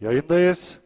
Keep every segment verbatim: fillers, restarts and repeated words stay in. Yayındayız. Oh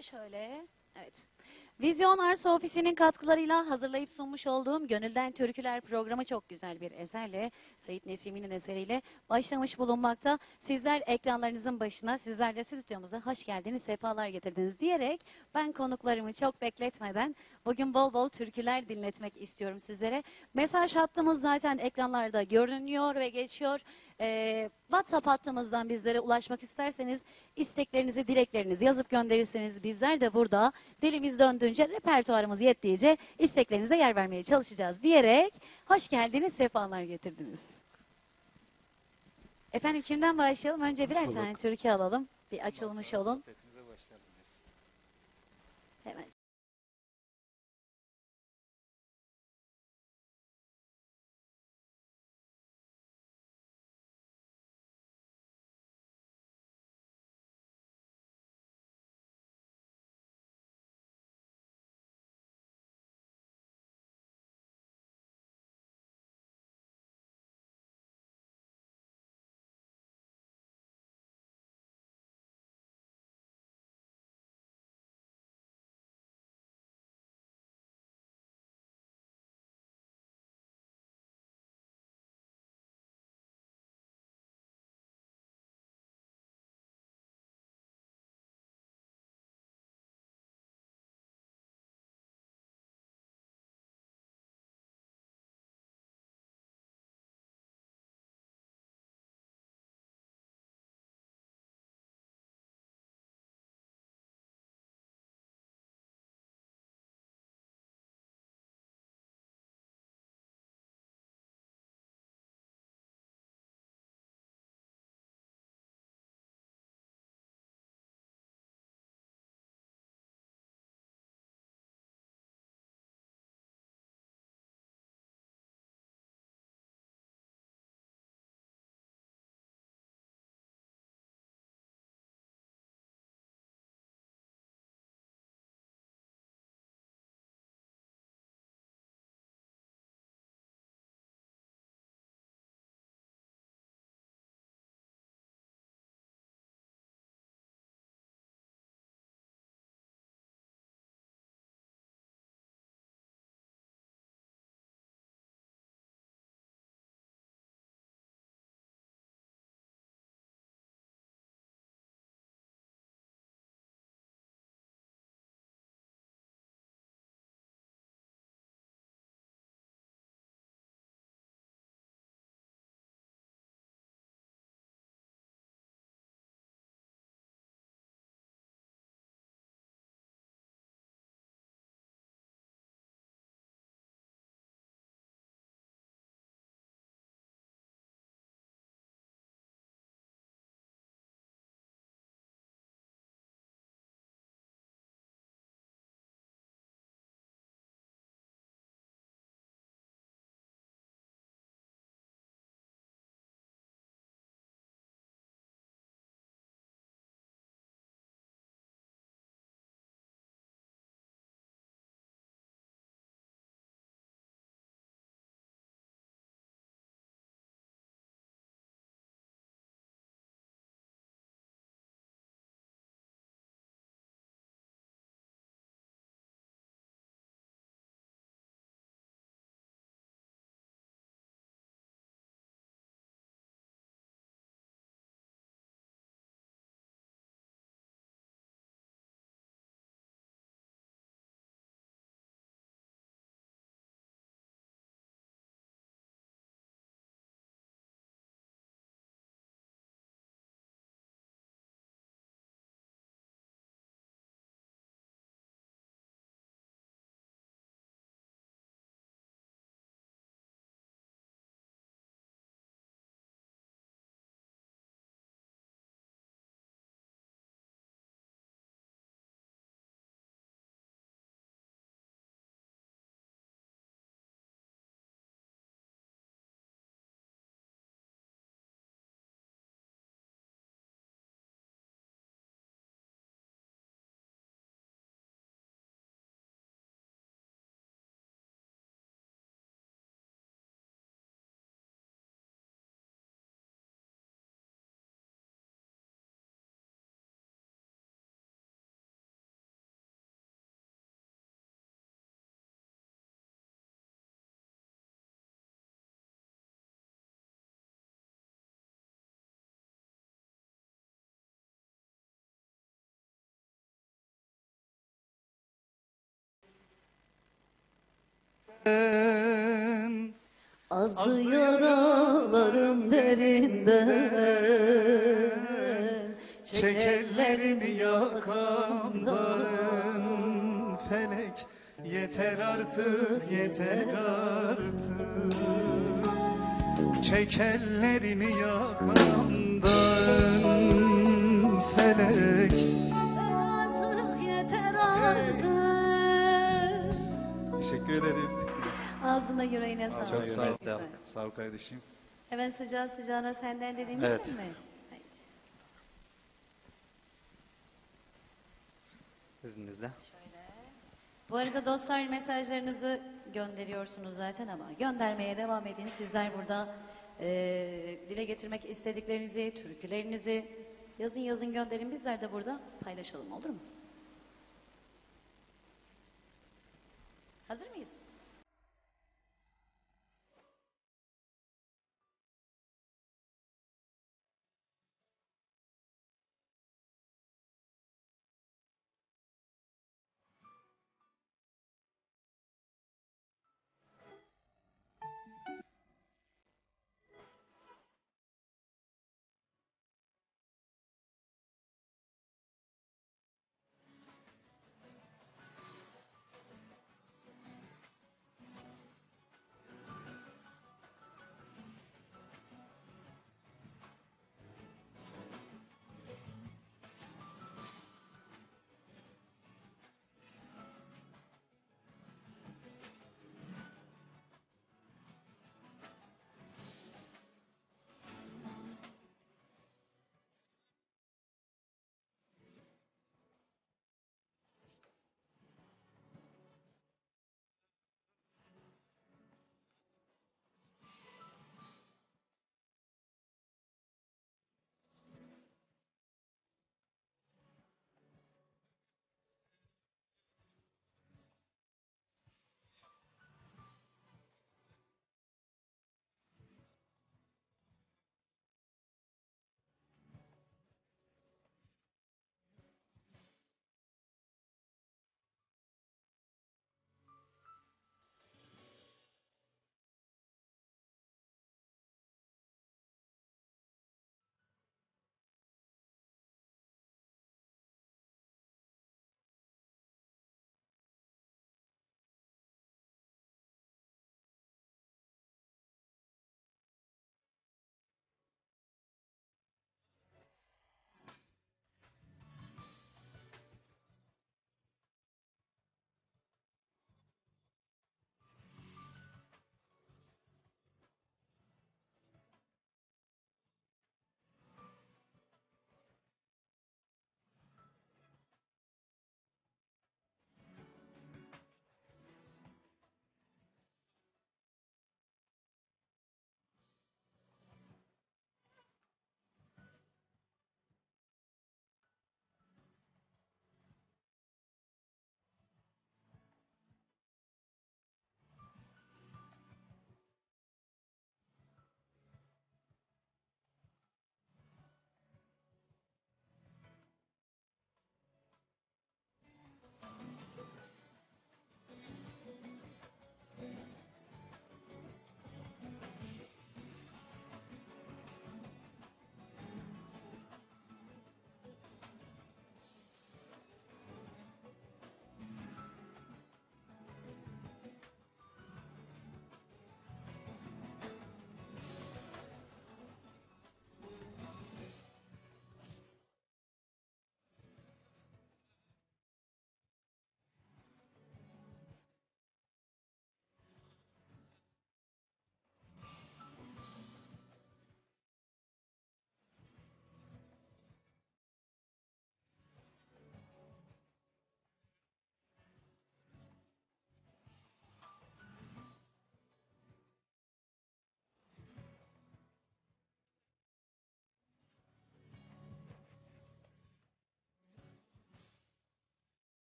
şöyle. Evet. Vizyon Arts Ofisi'nin katkılarıyla hazırlayıp sunmuş olduğum Gönülden Türküler programı çok güzel bir eserle, Sait Nesimi'nin eseriyle başlamış bulunmakta. Sizler ekranlarınızın başına, sizler de stüdyomuza hoş geldiniz, sefalar getirdiniz diyerek ben konuklarımı çok bekletmeden bugün bol bol türküler dinletmek istiyorum sizlere. Mesaj hattımız zaten ekranlarda görünüyor ve geçiyor. Ee, WhatsApp hattımızdan bizlere ulaşmak isterseniz isteklerinizi, dileklerinizi yazıp gönderirseniz bizler de burada dilimiz döndüğünce, repertuarımız yettiğince isteklerinize yer vermeye çalışacağız diyerek hoş geldiniz, sefalar getirdiniz. Efendim kimden başlayalım? Önce birer tane türkü alalım. Bir açılmış olun. Hemen. Azdı yaralarım derinde, çekellerimi yakamdan. Felek yeter artık, yeter artık, çekellerimi yakamdan. Felek yeter artık, yeter artık. Teşekkür ederim. Ağzına yüreğine sağlık. Çok sağ ol. Sağ ol kardeşim. Hemen sıcağı sıcağına senden dediğim evet. Değil mi? Evet. İzninizle. Şöyle. Bu arada dostlar mesajlarınızı gönderiyorsunuz zaten ama göndermeye devam edin. Sizler burada e, dile getirmek istediklerinizi, türkülerinizi yazın yazın gönderin. Bizler de burada paylaşalım, olur mu? Hazır mıyız?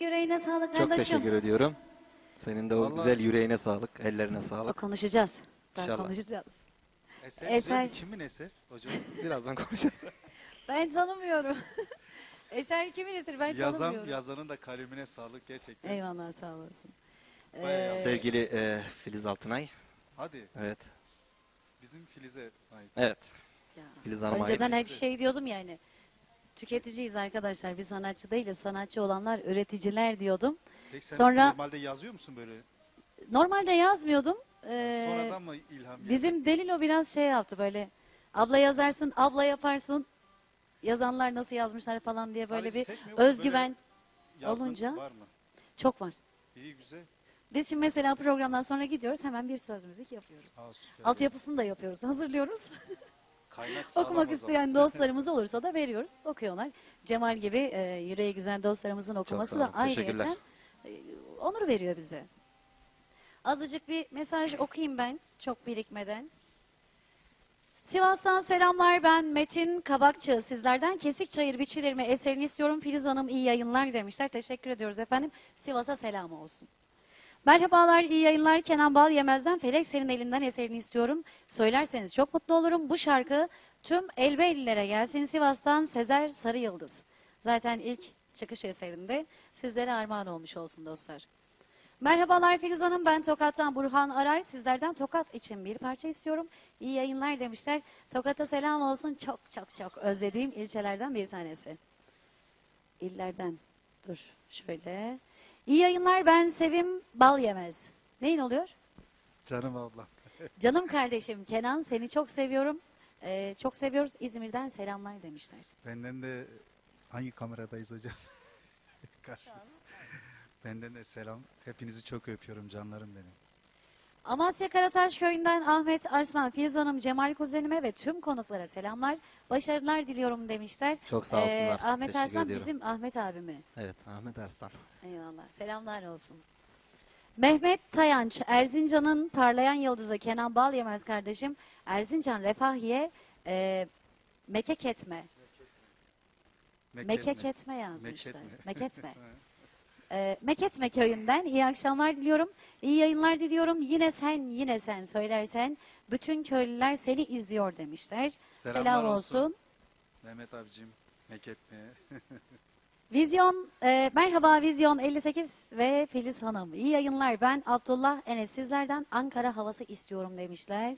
Yüreğine sağlık kardeşim. Çok teşekkür ediyorum. Senin de o vallahi... güzel yüreğine sağlık, ellerine sağlık. O konuşacağız. Daha İnşallah. konuşacağız. Eser, Eser... kimin eser? Hocam birazdan konuşalım. Ben tanımıyorum. Eser kimin eseri? Ben Yazan, tanımıyorum. Yazanın da kalemine sağlık gerçekten. Eyvallah, sağ olasın. Ee... Sevgili e, Filiz Altınay. Hadi. Evet. Bizim Filiz'e ait. Evet. Ya. Filiz Hanım önceden hep şey diyordum yani. Tüketiciyiz arkadaşlar. Biz sanatçı değiliz. Sanatçı olanlar üreticiler diyordum. Peki sen sonra normalde yazıyor musun böyle? Normalde yazmıyordum. Ee, Sonradan mı ilham geldi? Bizim Delil o biraz şey yaptı böyle. Abla yazarsın, abla yaparsın. Yazanlar nasıl yazmışlar falan diye sadece böyle bir özgüven böyle olunca var mı? Çok var. İyi, güzel. Biz şimdi mesela programdan sonra gidiyoruz, hemen bir söz müzik yapıyoruz. Altyapısını da yapıyoruz, hazırlıyoruz. Okumak isteyen dostlarımız olursa da veriyoruz, okuyorlar. Cemal gibi e, yüreği güzel dostlarımızın okuması da ayrıca e, onur veriyor bize. Azıcık bir mesaj okuyayım ben, çok birikmeden. Sivas'tan selamlar, ben Metin Kabakçı. Sizlerden Kesikçayır Biçilerimi eserini istiyorum. Filiz Hanım iyi yayınlar demişler. Teşekkür ediyoruz efendim. Sivas'a selam olsun. Merhabalar, iyi yayınlar. Kenan Balyemez'den Felek senin elinden eserini istiyorum. Söylerseniz çok mutlu olurum. Bu şarkı tüm Elbeylilere gelsin. Sivas'tan Sezer Sarıyıldız. Zaten ilk çıkış eserinde sizlere armağan olmuş olsun dostlar. Merhabalar Filiz Hanım, ben Tokat'tan Burhan Arar. Sizlerden Tokat için bir parça istiyorum. İyi yayınlar demişler. Tokat'a selam olsun. Çok çok çok özlediğim ilçelerden bir tanesi. İllerden. Dur şöyle. İyi yayınlar, ben Sevim Balyemez. Neyin oluyor? Canım ablam. Canım kardeşim Kenan, seni çok seviyorum. Ee, çok seviyoruz. İzmir'den selamlar demişler. Benden de hangi kameradayız hocam? Karşı. Benden de selam. Hepinizi çok öpüyorum canlarım benim. Amasya Karataş Köyü'nden Ahmet Arslan, Filiz Hanım, Cemal kuzenime ve tüm konuklara selamlar. Başarılar diliyorum demişler. Çok sağ olsunlar. Ee, Ahmet Teşekkür Arslan ediyorum. Bizim Ahmet abimi. Evet, Ahmet Arslan. Eyvallah. Selamlar olsun. Mehmet Tayanç, Erzincan'ın parlayan yıldızı Kenan Balyemez kardeşim. Erzincan Refahiye e, Mekeketme. Mekeketme. Mekeketme yazmışlar. Mekeketme. Ee, Mekeketme köyünden iyi akşamlar diliyorum. İyi yayınlar diliyorum. Yine sen, yine sen söylersen bütün köylüler seni izliyor demişler. Selamlar Selam olsun. olsun. Mehmet abicim, Mekeketme'ye. Vizyon, e, merhaba Vizyon elli sekiz ve Filiz Hanım. İyi yayınlar. Ben Abdullah Enes, sizlerden Ankara havası istiyorum demişler.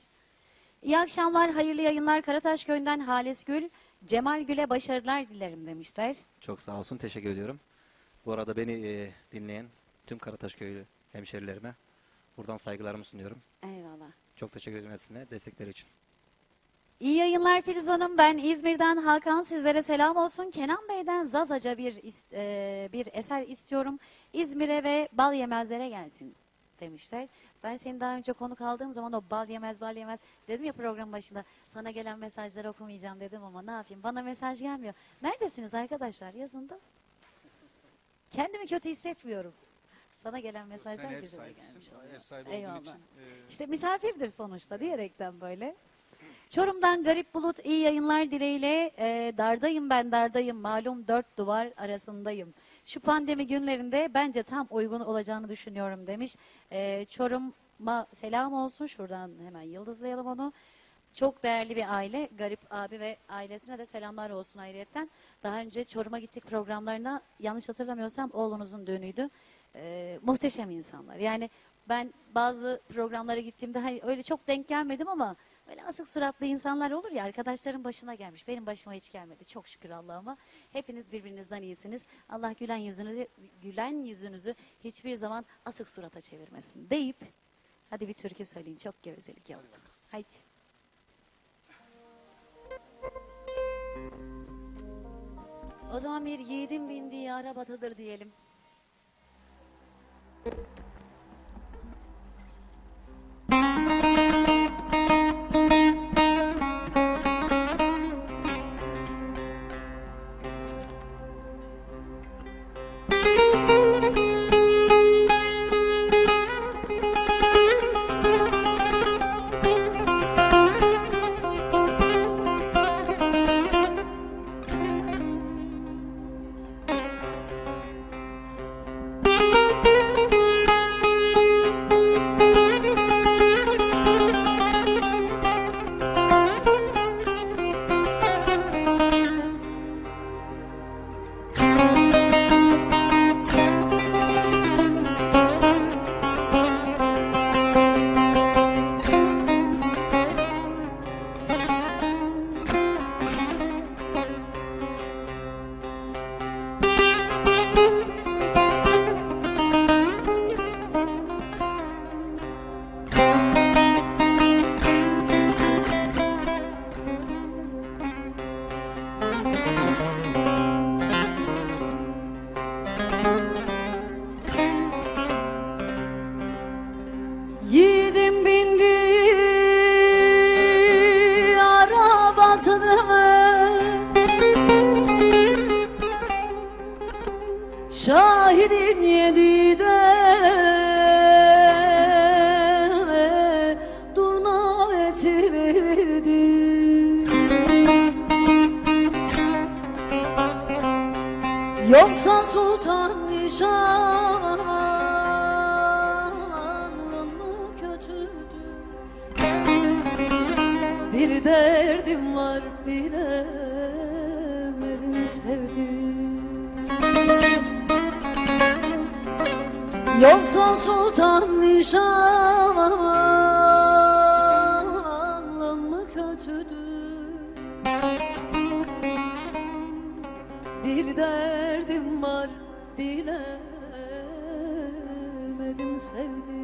İyi akşamlar, hayırlı yayınlar. Karataş köyünden Hales Gül, Cemal Gül'e başarılar dilerim demişler. Çok sağ olsun, teşekkür ediyorum. Bu arada beni e, dinleyen tüm Karataş köylü hemşerilerime buradan saygılarımı sunuyorum. Eyvallah. Çok teşekkür ederim hepsine destekleri için. İyi yayınlar Filiz Hanım. Ben İzmir'den Hakan, sizlere selam olsun. Kenan Bey'den Zazaca bir e, bir eser istiyorum. İzmir'e ve Balyemezlere gelsin demişler. Ben seni daha önce konuk aldığım zaman o Balyemez Balyemez dedim ya program başında. Sana gelen mesajları okumayacağım dedim ama ne yapayım, bana mesaj gelmiyor. Neredesiniz arkadaşlar yazın da? Kendimi kötü hissetmiyorum. Sana gelen mesajlar güzel gelmiş oluyor. Ev sahibi olduğun için, e... İşte misafirdir sonuçta diyerekten böyle. Çorum'dan Garip Bulut, iyi yayınlar dileğiyle. E, dardayım ben dardayım. Malum dört duvar arasındayım. Şu pandemi günlerinde bence tam uygun olacağını düşünüyorum demiş. E, Çorum'a selam olsun. Şuradan hemen yıldızlayalım onu. Çok değerli bir aile. Garip abi ve ailesine de selamlar olsun ayrıyetten. Daha önce Çorum'a gittik programlarına. Yanlış hatırlamıyorsam oğlunuzun düğünüydü. Ee, muhteşem insanlar. Yani ben bazı programlara gittiğimde hani öyle çok denk gelmedim ama böyle asık suratlı insanlar olur ya, arkadaşların başına gelmiş. Benim başıma hiç gelmedi. Çok şükür Allah'ıma. Hepiniz birbirinizden iyisiniz. Allah gülen yüzünüzü, gülen yüzünüzü hiçbir zaman asık surata çevirmesin deyip hadi bir türkü söyleyin. Çok gevezelik yaptım. Haydi. O zaman bir yiğidin bindiği arabatıdır diyelim. derdim var bilemedim sevdim. Yoksa sultan nişan aman mı kötüdür? Bir derdim var bilemedim sevdim.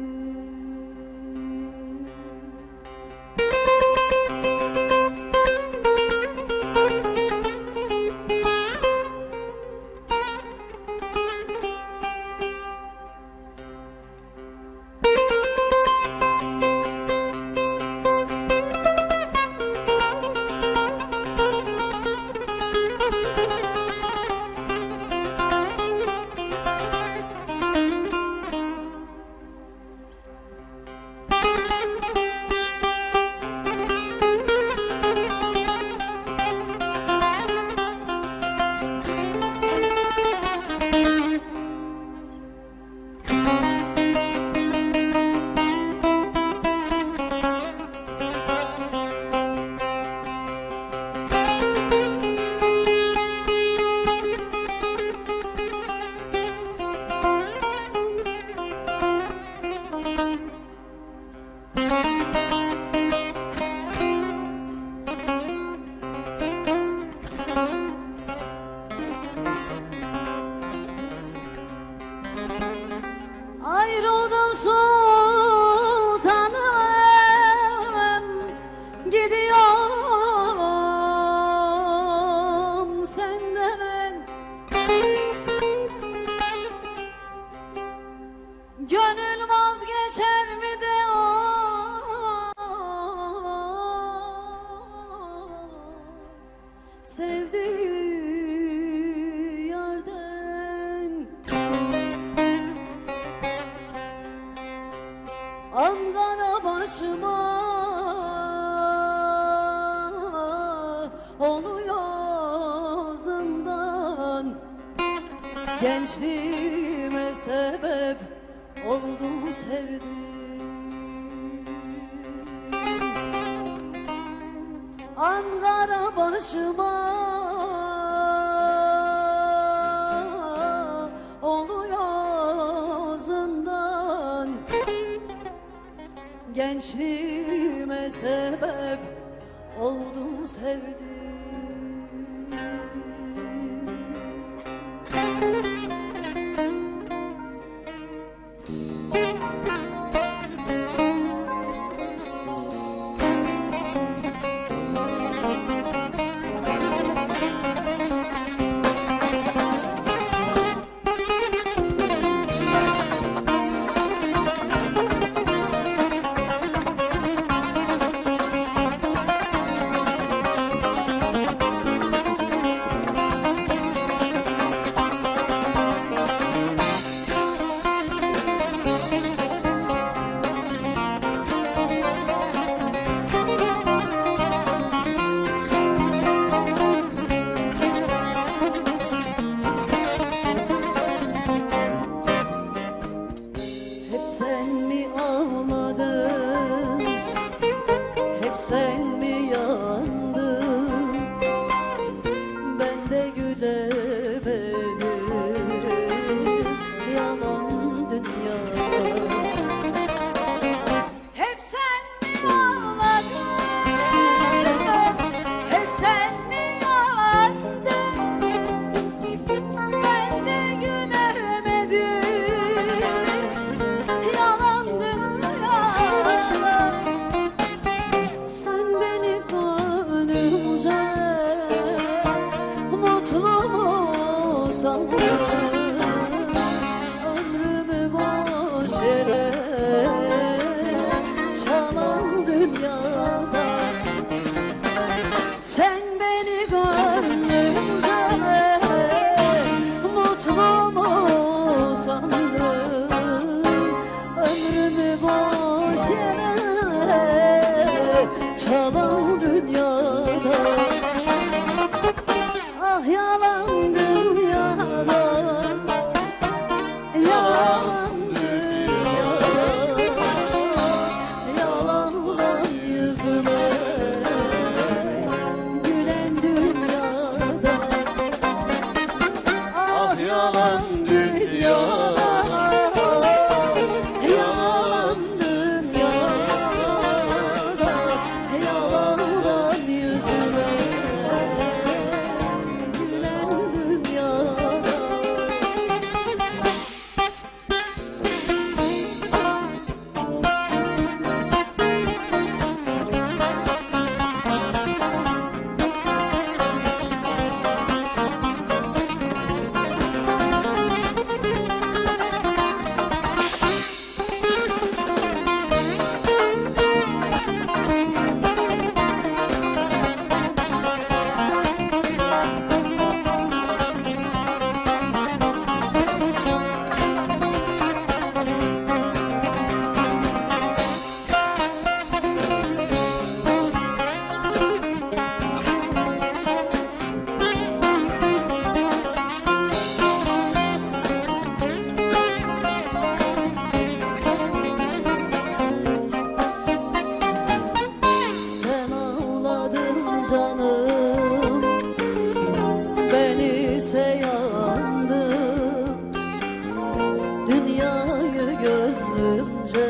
dünyayı gözümce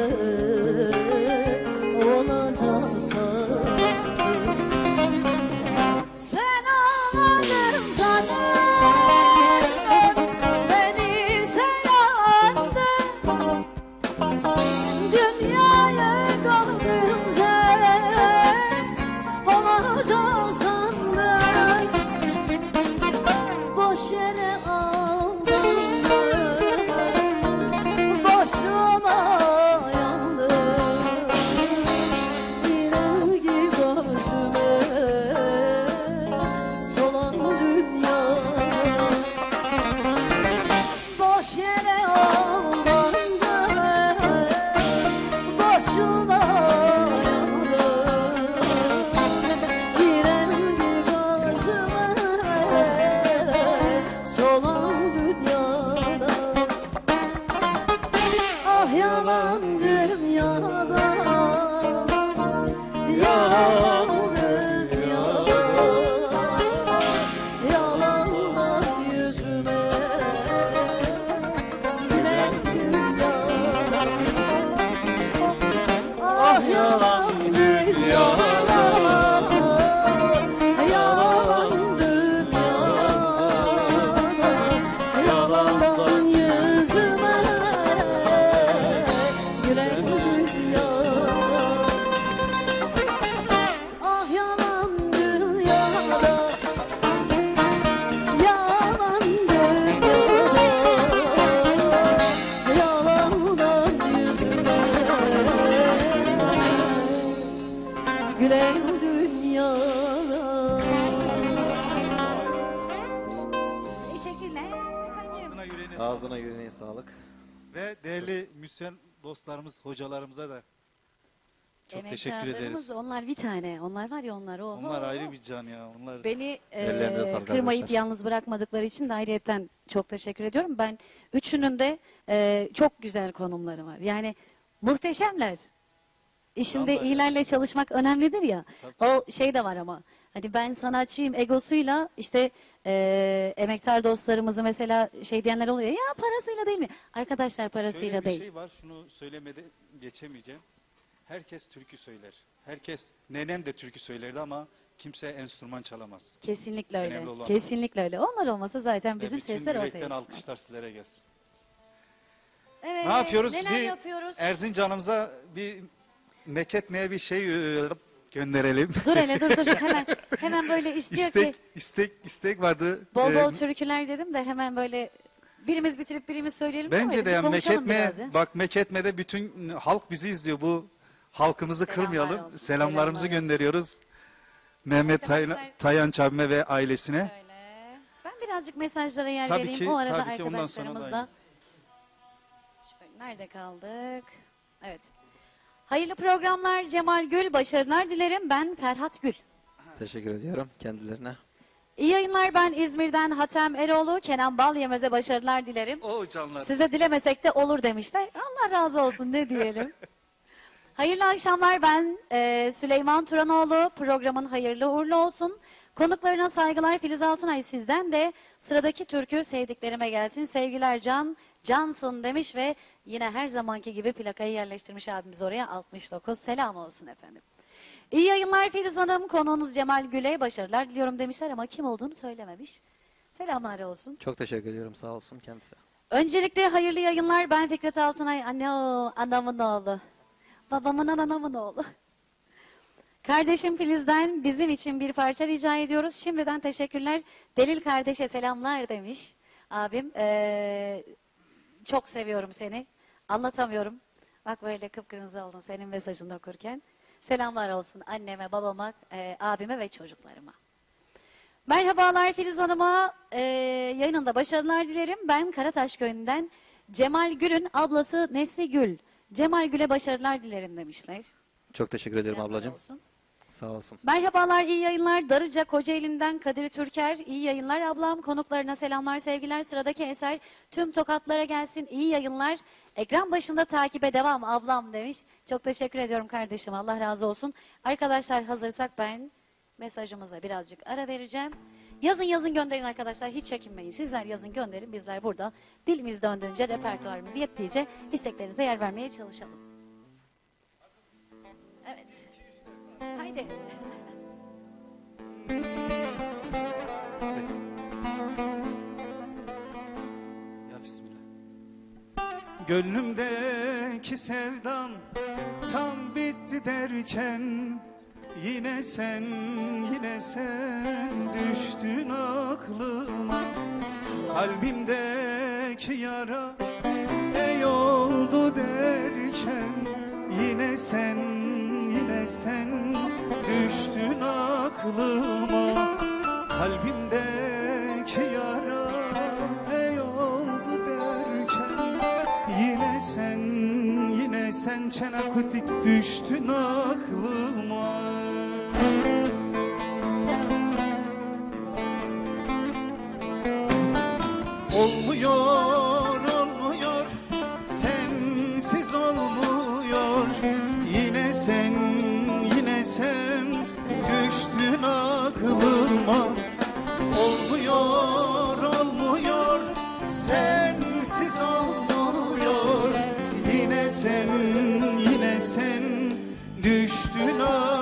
ona can sattım. Sen ağladın canım, beni sen yandın. Dünyayı gözümce ona can sandım. Boş yere dostlarımız, hocalarımıza da çok teşekkür ederiz. Onlar bir tane. Onlar var ya, onlar o. Onlar o, ayrı o. bir can ya. Onlar beni e, kırmayıp arkadaşlar. yalnız bırakmadıkları için de ayrıyeten çok teşekkür ediyorum. Ben üçünün de e, çok güzel konumları var. Yani muhteşemler. İşinde Anladım. iyilerle çalışmak önemlidir ya. Tabii. O şey de var ama. Hani ben sanatçıyım egosuyla işte e, emektar dostlarımızı mesela şey diyenler oluyor ya, parasıyla değil mi? Arkadaşlar parasıyla Şöyle bir değil. Bir şey var, şunu söylemeden geçemeyeceğim. Herkes türkü söyler. Herkes, nenem de türkü söylerdi ama kimse enstrüman çalamaz. Kesinlikle öyle. Kesinlikle öyle. Onlar olmasa zaten bizim sesler ortaya çıkmaz. Bütün yürekten alkışlar sizlere gelsin. Evet, ne yapıyoruz? Neler bir yapıyoruz? Erzincan'ımıza bir Mekeketme'ye bir şey gönderelim. Dur hele dur dur hemen hemen böyle istiyor istek, ki. İstek istek vardı. Bol bol ee, türküler dedim de hemen böyle birimiz bitirip birimiz söyleyelim. Bence de yani Mekeketme, bak Mekeketme'de bütün halk bizi izliyor, bu halkımızı Selamlar kırmayalım. Olsun. Selamlarımızı Selamlar gönderiyoruz. Olsun. Mehmet Tayanç abime ve ailesine. Şöyle. Ben birazcık mesajlara yer tabii vereyim. Ki, o arada tabii ki arkadaşlarımızla. Şöyle, nerede kaldık? Evet. Hayırlı programlar Cemal Gül, başarılar dilerim. Ben Ferhat Gül. Teşekkür ediyorum kendilerine. İyi yayınlar, ben İzmir'den Hatem Eroğlu, Kenan Balyemez'e başarılar dilerim. O canlar. Size dilemesek de olur demişler. Allah razı olsun, ne diyelim. Hayırlı akşamlar, ben e, Süleyman Turanoğlu, programın hayırlı uğurlu olsun. Konuklarına saygılar. Filiz Altınay, sizden de sıradaki türkü sevdiklerime gelsin. Sevgiler Can, Cansın demiş ve yine her zamanki gibi plakayı yerleştirmiş abimiz oraya. altmış dokuz selam olsun efendim. İyi yayınlar Filiz Hanım, konuğunuz Cemal Gül'e başarılar diliyorum demişler ama kim olduğunu söylememiş. Selamlar olsun. Çok teşekkür ediyorum, sağ olsun kendisi. Öncelikle hayırlı yayınlar, ben Fikret Altınay, anne o, anamın oğlu, babamın anamın oğlu. Kardeşim Filiz'den bizim için bir parça rica ediyoruz. Şimdiden teşekkürler. Delil kardeşe selamlar demiş abim. Ee, çok seviyorum seni. Anlatamıyorum. Bak böyle kıpkırmızı oldun senin mesajını okurken. Selamlar olsun anneme, babama, e, abime ve çocuklarıma. Merhabalar Filiz Hanım'a. E, yayınında başarılar dilerim. Ben Karataş Köyü'nden Cemal Gül'ün ablası Nesli Gül. Cemal Gül'e başarılar dilerim demişler. Çok teşekkür ederim selamlar ablacığım. Olsun. Sağ olsun. Merhabalar, iyi yayınlar. Darıca Kocaeli'nden Kadir Türker. İyi yayınlar ablam. Konuklarına selamlar, sevgiler. Sıradaki eser tüm tokatlara gelsin. İyi yayınlar. Ekran başında takibe devam ablam demiş. Çok teşekkür ediyorum kardeşim. Allah razı olsun. Arkadaşlar hazırsak ben mesajımıza birazcık ara vereceğim. Yazın yazın gönderin arkadaşlar, hiç çekinmeyin. Sizler yazın gönderin, bizler burada dilimiz döndüğünce, repertuarımız yettiğince isteklerinize yer vermeye çalışalım. Evet. Haydi. Ya bismillah. Gönlümdeki sevdam tam bitti derken yine sen, yine sen düştün aklıma. Kalbimdeki yara ey oldu derken yine sen, yine sen düştün aklıma. Kalbimdeki yara ey oldu derken yine sen, yine sen çenakutik düştün aklıma. Olmuyor, olmuyor, sensiz olmuyor. Yine sen, yine sen düştün aklıma. Olmuyor, olmuyor, sensiz olmuyor. Yine sen, yine sen düştün aklıma.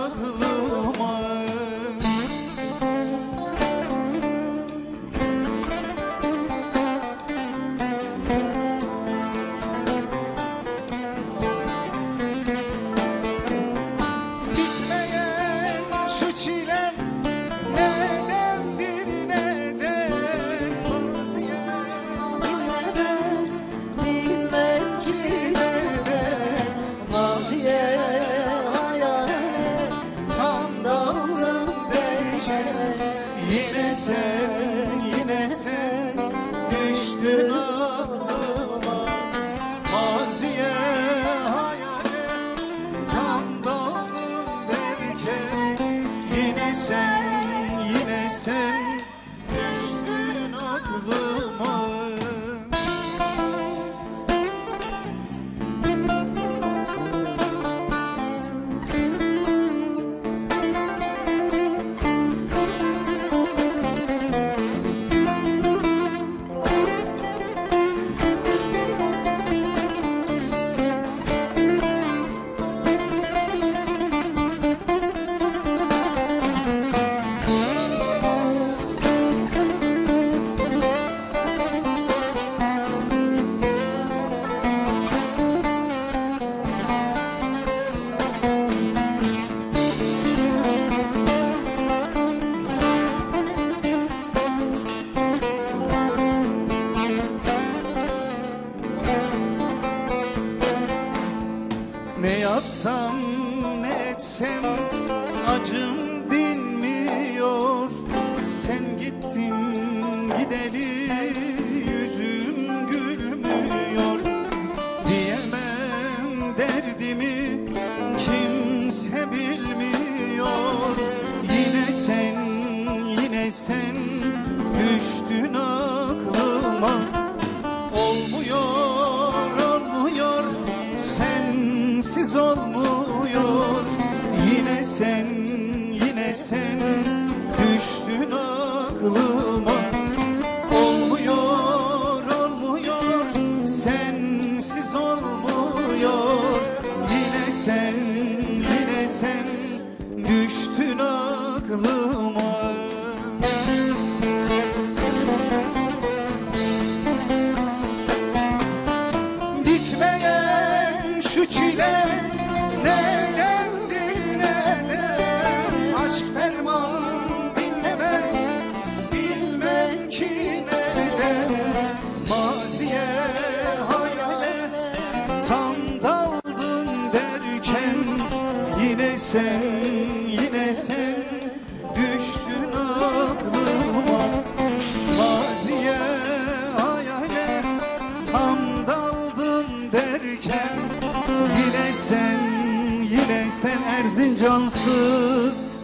Cansız,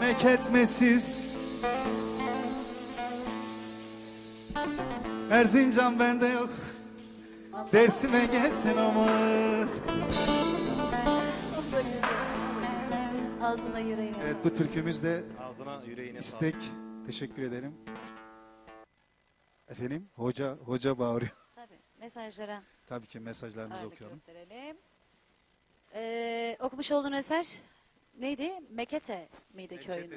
meketmesiz. Erzincan bende yok. Dersime gelsin ama. Ağzına yüreğine. Evet, bu türkümüz de ağzına, yüreğine istek, Teşekkür ederim. Efendim, hoca hoca bağırıyor. Tabii, mesajlara. Tabii ki mesajlarımızı okuyalım. Gösterelim. Ee, okumuş olduğun eser neydi? Mekete miydi köyün?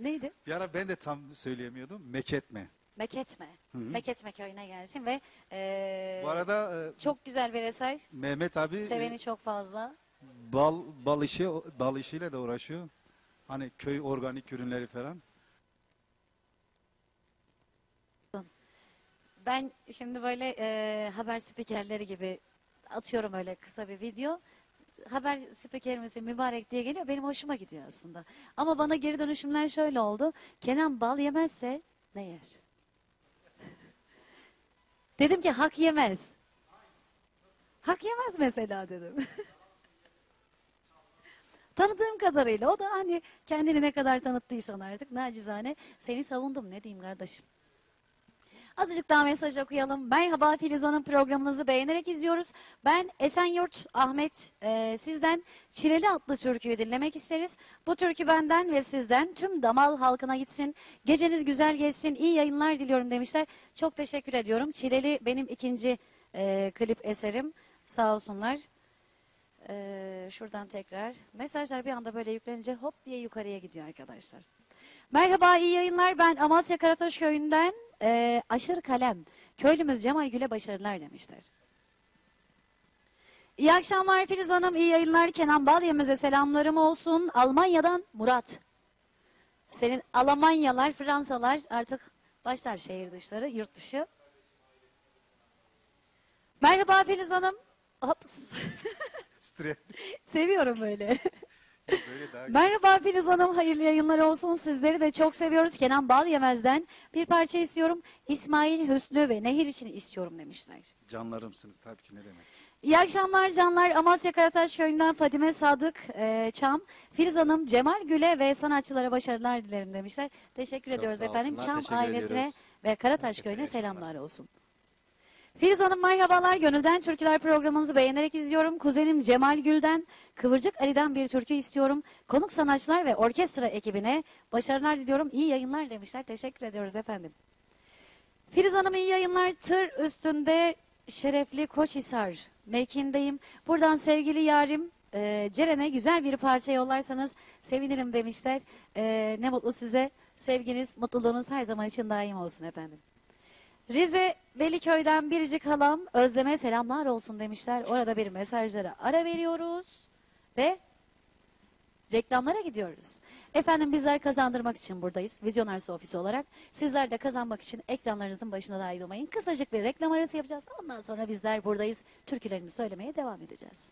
Neydi? Bir ara ben de tam söyleyemiyordum. Mekeketme. Mekeketme. Mekeketme köyüne gelsin ve e, bu arada e, çok güzel bir eser. Mehmet abi seveni e, çok fazla. Bal bal işi bal işiyle de uğraşıyor. Hani köy organik ürünleri falan. Ben şimdi böyle e, haber spikerleri gibi atıyorum öyle kısa bir video. Haber spikerimizin mübarek diye geliyor. Benim hoşuma gidiyor aslında. Ama bana geri dönüşümler şöyle oldu. Kenan bal yemezse ne yer? Dedim ki hak yemez. Hak yemez mesela dedim. Tanıdığım kadarıyla o da hani kendini ne kadar tanıttıysan artık nacizane seni savundum. Ne diyeyim kardeşim? Azıcık daha mesaj okuyalım. Merhaba Filiz Hanım, programınızı beğenerek izliyoruz. Ben Esenyurt Ahmet, e, sizden Çileli adlı türküyü dinlemek isteriz. Bu türkü benden ve sizden tüm Damal halkına gitsin. Geceniz güzel geçsin, iyi yayınlar diliyorum demişler. Çok teşekkür ediyorum. Çileli benim ikinci e, klip eserim. Sağ olsunlar. E, şuradan tekrar. Mesajlar bir anda böyle yüklenince hop diye yukarıya gidiyor arkadaşlar. Merhaba, iyi yayınlar. Ben Amasya Karataş Köyü'nden. Ee, aşırı kalem. Köylümüz Cemal Gül'e başarılar demişler. İyi akşamlar Filiz Hanım, iyi yayınlar. Kenan Balyemez'e selamlarım olsun. Almanya'dan Murat. Senin Almanyalar, Fransalar artık başlar şehir dışları, yurt dışı. Merhaba Filiz Hanım. Hop. Seviyorum böyle. Merhaba Filiz Hanım, hayırlı yayınlar olsun. Sizleri de çok seviyoruz. Kenan Balyemez'den bir parça istiyorum. İsmail, Hüsnü ve Nehir için istiyorum demişler. Canlarımsınız tabii ki, ne demek. İyi akşamlar canlar. Amasya Karataş Köyü'nden Fadime Sadık e, Çam. Filiz Hanım, Cemal Gül'e ve sanatçılara başarılar dilerim demişler. Teşekkür çok ediyoruz efendim. Çam teşekkür ailesine ediyoruz. Ve Karataş Köyü'ne selamlar olsun. Filiz Hanım merhabalar, Gönülden Türküler programınızı beğenerek izliyorum. Kuzenim Cemal Gül'den, Kıvırcık Ali'den bir türkü istiyorum. Konuk sanatçılar ve orkestra ekibine başarılar diliyorum. İyi yayınlar demişler. Teşekkür ediyoruz efendim. Filiz Hanım iyi yayınlar. Tır üstünde şerefli Koçhisar mevkiindeyim. Buradan sevgili yarim e, Ceren'e güzel bir parça yollarsanız sevinirim demişler. E, ne mutlu size. Sevginiz, mutluluğunuz her zaman için daim olsun efendim. Rize Veliköy'den biricik halam Özlem'e selamlar olsun demişler. Orada bir mesajlara ara veriyoruz ve reklamlara gidiyoruz. Efendim bizler kazandırmak için buradayız. Vizyonersi ofisi olarak. Sizler de kazanmak için ekranlarınızın başına da ayrılmayın. Kısacık bir reklam arası yapacağız. Ondan sonra bizler buradayız. Türkülerimizi söylemeye devam edeceğiz.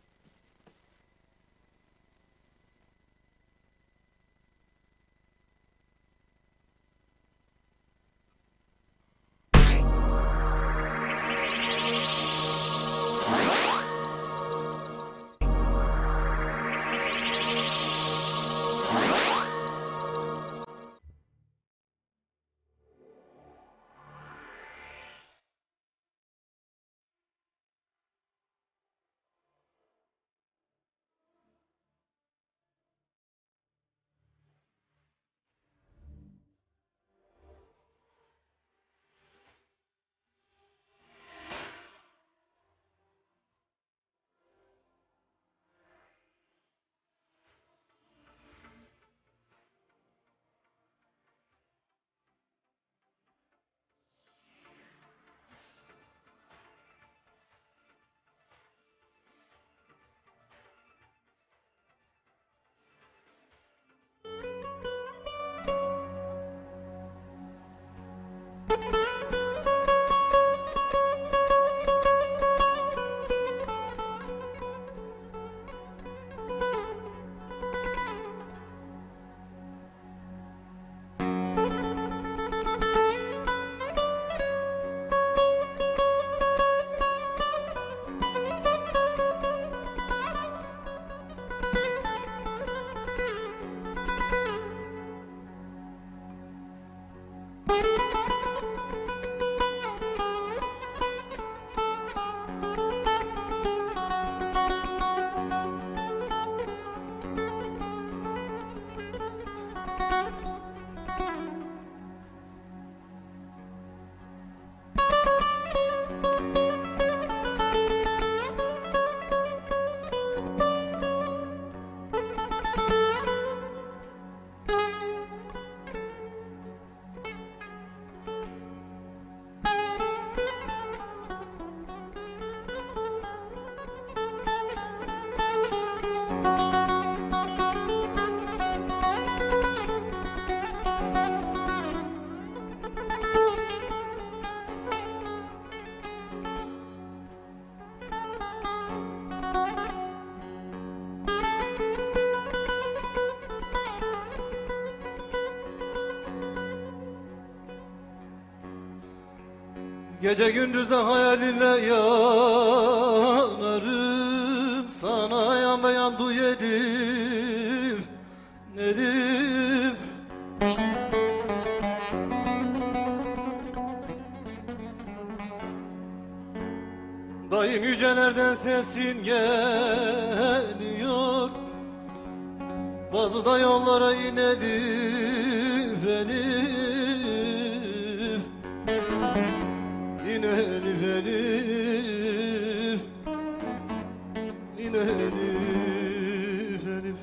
Gece gündüze hayalinle yanarım. Sana yanmayan duy edip edip. Dayım yücelerden sesin geliyor. Bazı da yollara inelif elif, inelif elif, inelif elif.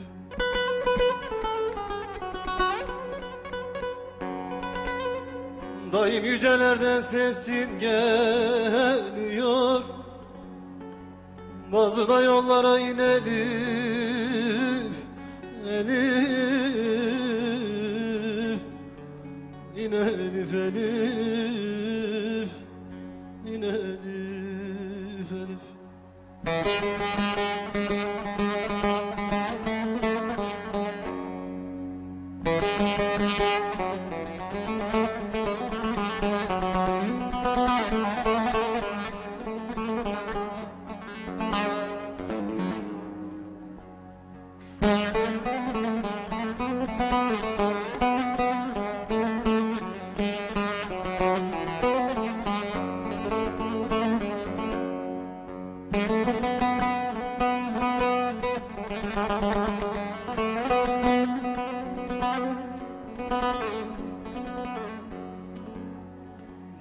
Daim yücelerden sesin geliyor. Bazı da yollara inelif elif, inelif elif, inelif elif.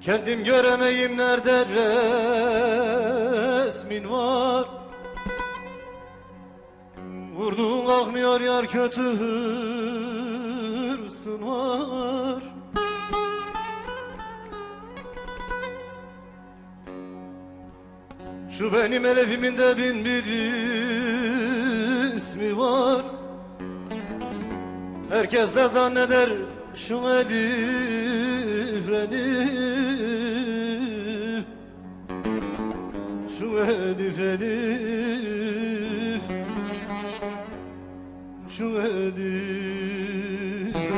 Kendim göremeyim nerede resmin var. Vurduğun kalkmıyor yar, kötü hırsın var. Şu benim elefimin de bin bir ismi var. Herkes de zanneder şu elif elif, şu elif elif, şu elif elif.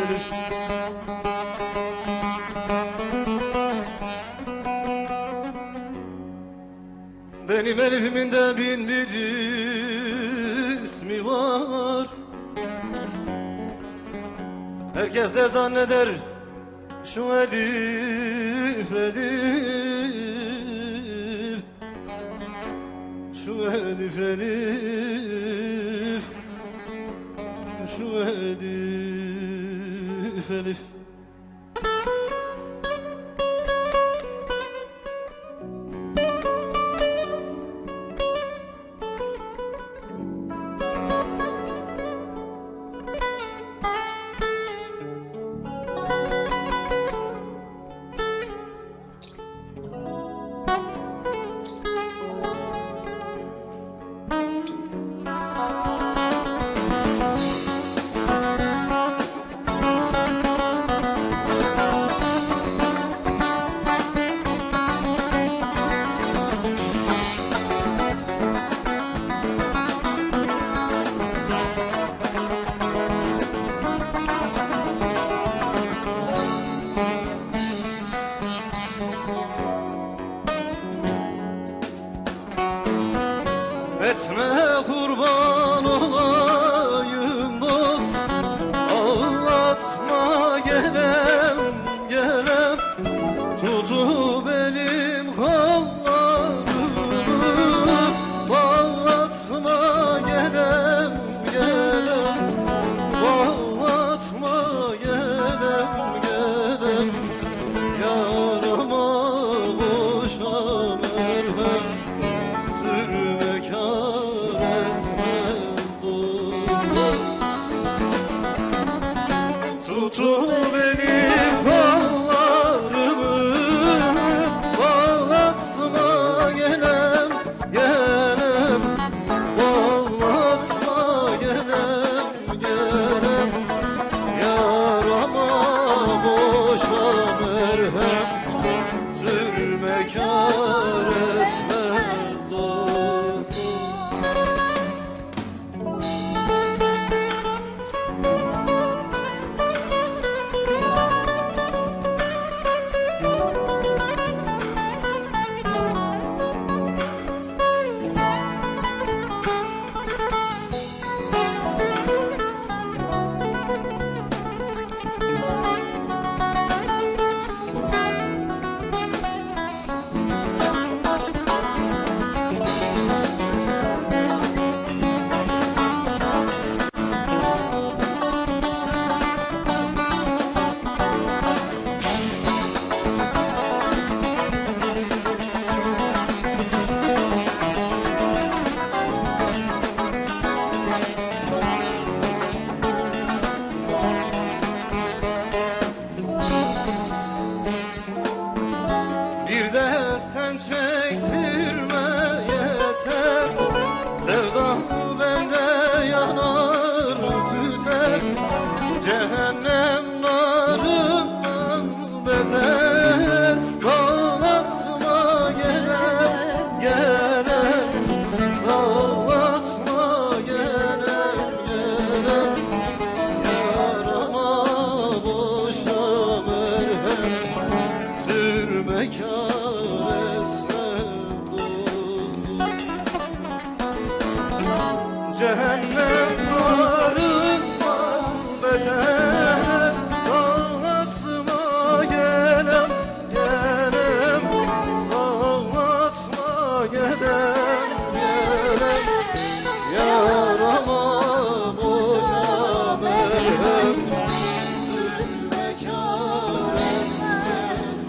Benim elifimin de bin bir ismi var. Herkes de zanneder şu elif elif, şu elif elif, şu elif elif. Sürmek kâr etmez. cehennem varım beter ağlatma gelem gelem ağlatma gelem gelem yarama boşanırım sürmekâr etmez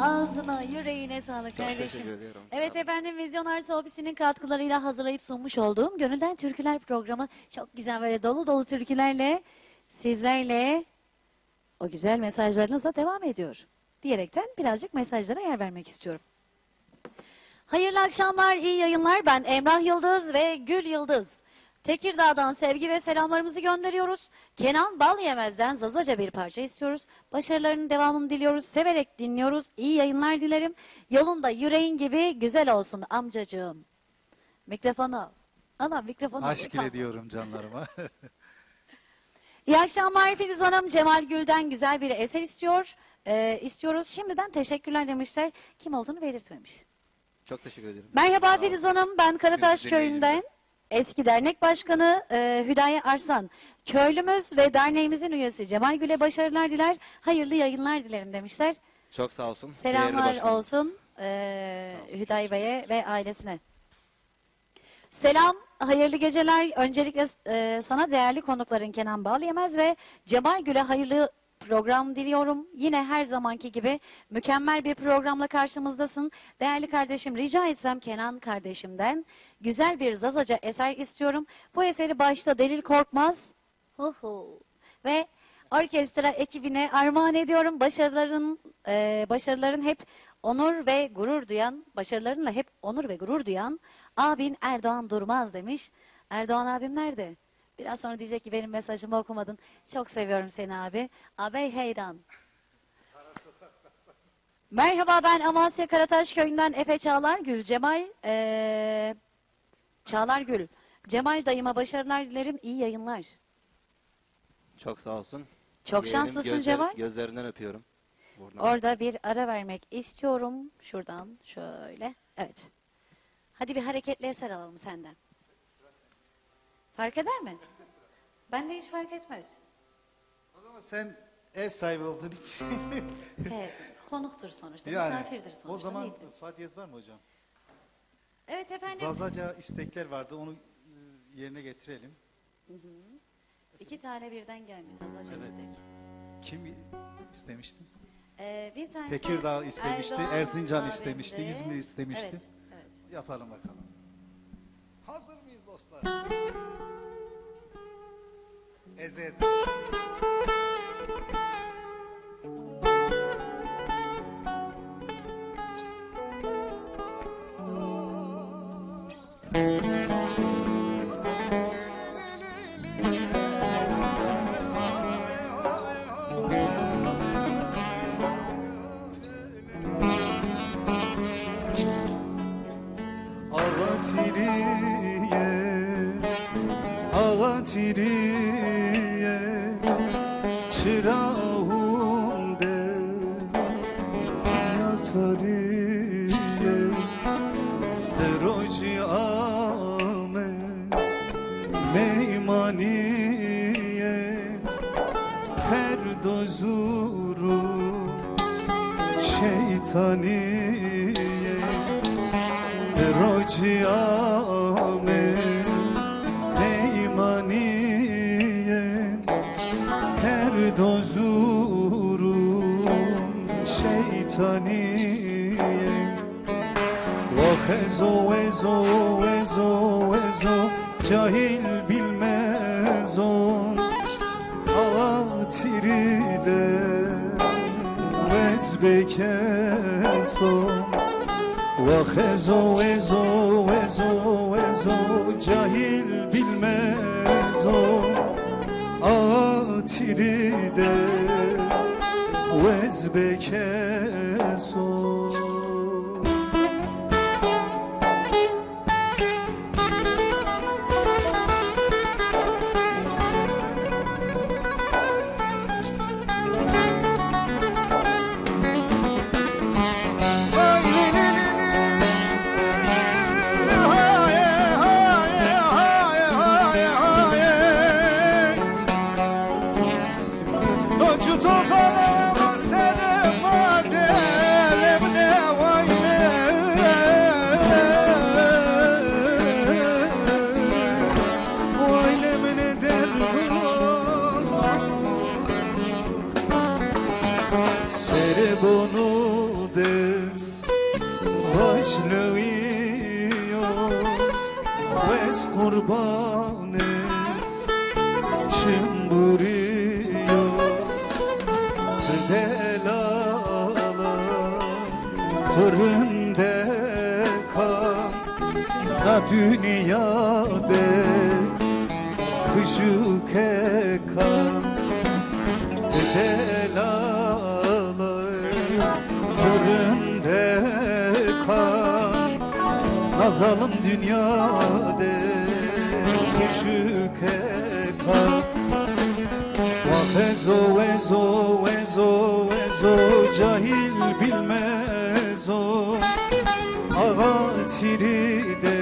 ağzına yüreğine sağlık kardeşim. Evet efendim, Vizyon Arsa Ofisi'nin katkılarıyla hazırlayıp sunmuş olduğum Gönülden Türküler programı çok güzel, böyle dolu dolu türkülerle sizlerle o güzel mesajlarınızla devam ediyor diyerekten birazcık mesajlara yer vermek istiyorum. Hayırlı akşamlar, iyi yayınlar. Ben Emrah Yıldız ve Gül Yıldız. Tekirdağ'dan sevgi ve selamlarımızı gönderiyoruz. Kenan Balyemez'den Zazaca bir parça istiyoruz. Başarılarının devamını diliyoruz. Severek dinliyoruz. İyi yayınlar dilerim. Yolun da yüreğin gibi güzel olsun amcacığım. Mikrofonu al. Ana mikrofonu al. Aşk ile diyorum canlarıma. İyi akşamlar Filiz Hanım. Cemal Gül'den güzel bir eser istiyor. Ee, istiyoruz. Şimdiden teşekkürler demişler. Kim olduğunu belirtmemiş. Çok teşekkür ederim. Merhaba Filiz Hanım. Ben Karataş Köyü'nden. Eski dernek başkanı e, Hüdayi Arslan. Köylümüz ve derneğimizin üyesi Cemal Gül'e başarılar diler, hayırlı yayınlar dilerim demişler. Çok sağ olsun. Selamlar olsun, e, olsun Hüdayi Bey'e ve ailesine. Selam, hayırlı geceler. Öncelikle e, sana değerli konukların Kenan Balyemez ve Cemal Gül'e hayırlı program diliyorum. Yine her zamanki gibi mükemmel bir programla karşımızdasın. Değerli kardeşim, rica etsem Kenan kardeşimden güzel bir Zazaca eser istiyorum. Bu eseri başta Delil Korkmaz hu hu. ve orkestra ekibine armağan ediyorum. Başarıların e, başarıların hep onur ve gurur duyan, başarılarınla hep onur ve gurur duyan abin Erdoğan Durmaz demiş. Erdoğan abim nerede? Biraz sonra diyecek ki benim mesajımı okumadın. Çok seviyorum seni abi. Abey heyran. Merhaba, ben Amasya Karataş Köyü'nden Efe Çağlar Gül. Cemal ee, Çağlar Gül. Cemal dayıma başarılar dilerim. İyi yayınlar. Çok sağ olsun. Çok Yeğenim, şanslısın gözler, Cemal. Gözlerinden öpüyorum. Buradan. Orada bir ara vermek istiyorum. Şuradan şöyle. Evet. Hadi bir hareketli eser alalım senden. Fark eder mi? Ben de hiç fark etmez. O zaman sen ev sahibi olduğun için. He, konuktur sonuçta, yani, misafirdir sonuçta. O zaman Fatih'e var mı hocam? Evet efendim. Zazaca istekler vardı, onu yerine getirelim. Hı hı. İki tane birden gelmiş Zazaca evet. istek. Kim istemişti? Ee, bir tanesi Tekirdağ istemişti, Erdoğan Erzincan abimde. istemişti, İzmir istemişti. Evet, evet. Yapalım bakalım. Hazır mıyız dostlar? Eze eze. Çiriye çırağım de yatariye deroji Ahmet meymaniye her dozuru şeytaniye deroji Ahmet dozurum şeytaniye vahezo vezo vezo vezo cahil bilmez o hatiride vezbekes o vahezo vezo vezo vezo cahil bilmez o Atiride Özbek'e sor. başlıyor vez kurbanı çımbırıyor delala fırında kan dünyada küçük kan Nazalım dünyada düşük ekran Vah ezo ezo ezo ezo cahil bilmez o Ağa tiride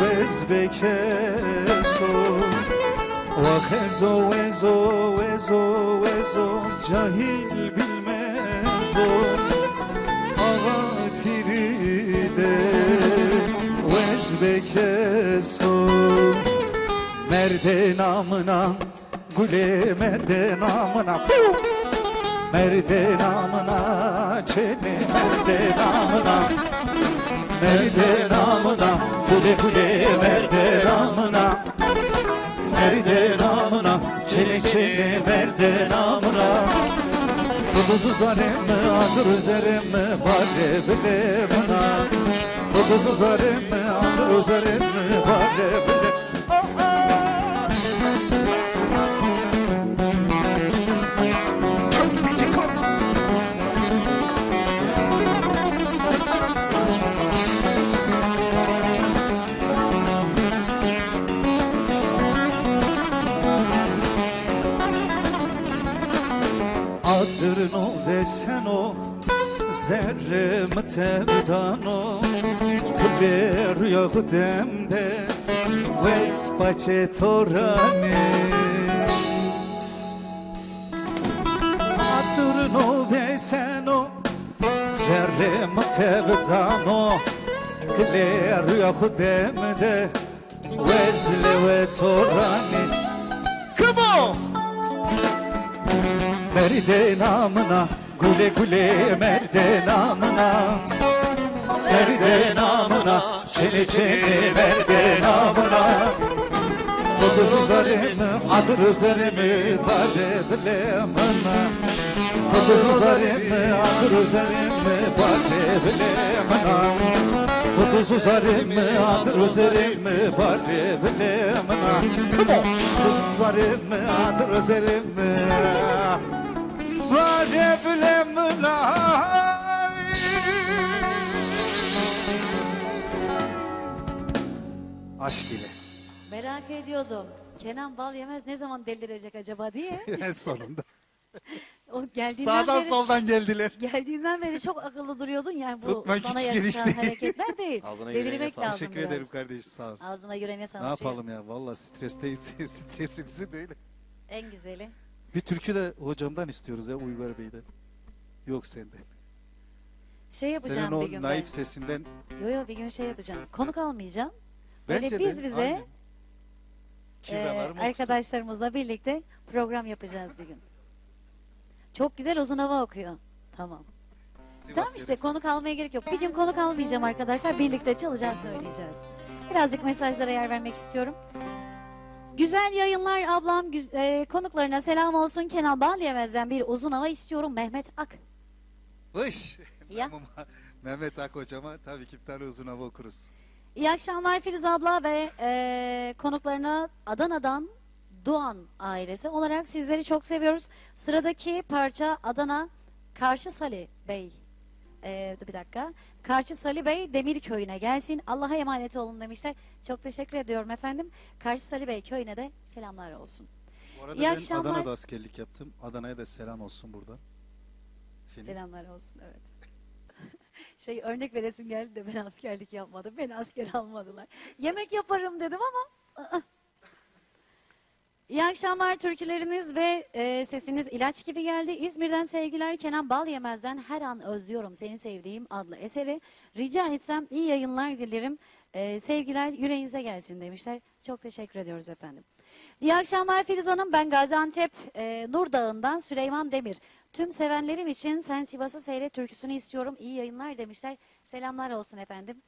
bezbekes o Vah ezo ezo ezo ezo cahil bilmez o Ağa tiride Bekeso Merden amına Güle merden amına Merden amına Çene merden amına Merden amına Güle güle merden amına Merden amına Çene çene merden amına Kuzu zarem mi Adır üzerem mi Bale bile bana Kuzu zarem mi Rosarim var Adırın o ve sen o Zerre mütevdan o Ver yok demde Vez paçe torani Adırın o ve sen o Zerre mütevdan o Ver yok demde Vez leve torani Come on! Merde namına Güle güle merde namına Merde namına Çene çene merde namına Kuzu zarımı Adır zarımı Bale bilemana Kuzu zarımı Adır zarımı Bale bilemana Kuzu zarımı Adır zarımı Bale bilemana Kuzu zarımı Adır zarımı Bale bilemana Aşk ile. Merak ediyordum. Kenan Balyemez ne zaman delirecek acaba diye. En sonunda. O geldiğinden Sağdan beri, soldan geldiler. Geldiğinden beri çok akıllı duruyordun. Yani bu Tutmak sana yakışan değil. Hareketler değil. Ağzına Delirmek lazım. Teşekkür biraz. ederim kardeşim. Sağ ol. Ağzına yüreğine sağlık. Ne yapalım ya? Vallahi stresteyiz. Stresimizi böyle. En güzeli. Bir türkü de hocamdan istiyoruz ya Uygar Bey'den. Yok senden. Şey yapacağım Senin bir gün. Senin o naif ben. sesinden. Yo yo bir gün şey yapacağım. Konuk almayacağım. Böyle biz de, bize e, arkadaşlarımızla birlikte program yapacağız bir gün. Çok güzel uzun hava okuyor. Tamam. Sivas tamam işte yeriz. Konuk almaya gerek yok. Bir gün konuk almayacağım arkadaşlar. Birlikte çalacağız, söyleyeceğiz. Birazcık mesajlara yer vermek istiyorum. Güzel yayınlar ablam. E, konuklarına selam olsun. Kenan Balyemez'den bir uzun hava istiyorum. Mehmet Ak. Hoş. Ya. Mehmet Ak hocama tabii ki bir tane uzun hava okuruz. İyi akşamlar Filiz abla ve e, konuklarına Adana'dan Doğan ailesi olarak sizleri çok seviyoruz. Sıradaki parça Adana Karşı Salih Bey. E, dur bir dakika. Karşı Salih Bey Demir Köyü'ne gelsin. Allah'a emanet olun demişler. Çok teşekkür ediyorum efendim. Karşı Salih Bey köyüne de selamlar olsun. Bu arada İyi ben akşamlar. Adana'da askerlik yaptım. Adana'ya da selam olsun burada. Film. Selamlar olsun evet. Şey örnek veresim geldi de ben askerlik yapmadım. Beni asker almadılar. Yemek yaparım dedim ama. İyi akşamlar türküleriniz ve e, sesiniz ilaç gibi geldi. İzmir'den sevgiler Kenan Balyemez'den Her An Özlüyorum Seni Sevdiğim adlı eseri. Rica etsem iyi yayınlar dilerim. E, sevgiler yüreğinize gelsin demişler. Çok teşekkür ediyoruz efendim. İyi akşamlar Filiz Hanım. Ben Gaziantep e, Nur Dağı'ndan Süleyman Demir. Tüm sevenlerim için Sen Sivas'ı Seyret türküsünü istiyorum. İyi yayınlar demişler. Selamlar olsun efendim.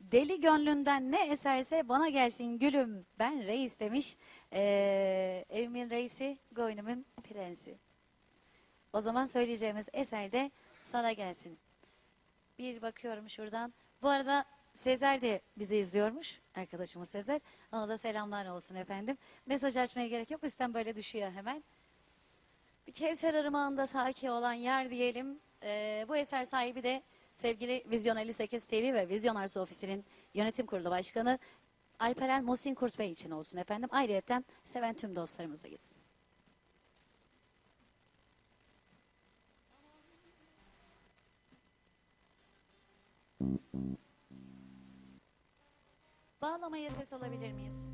Deli gönlünden ne eserse bana gelsin gülüm. Ben reis demiş. Ee, evimin reisi, gönlümün prensi. O zaman söyleyeceğimiz eser de sana gelsin. Bir bakıyorum şuradan. Bu arada Sezer de bizi izliyormuş. Arkadaşımız Sezer. Ona da selamlar olsun efendim. Mesaj açmaya gerek yok. Üstten böyle düşüyor hemen. Bir Kevser Arımağı'nda saki olan yer diyelim. Ee, bu eser sahibi de sevgili Vizyon elli sekiz T V ve Vizyon Arzu Ofisi'nin yönetim kurulu başkanı Alperen Muhsin Kurt Bey için olsun efendim. Ayrıca seven tüm dostlarımıza gitsin. Bağlamaya ses alabilir miyiz?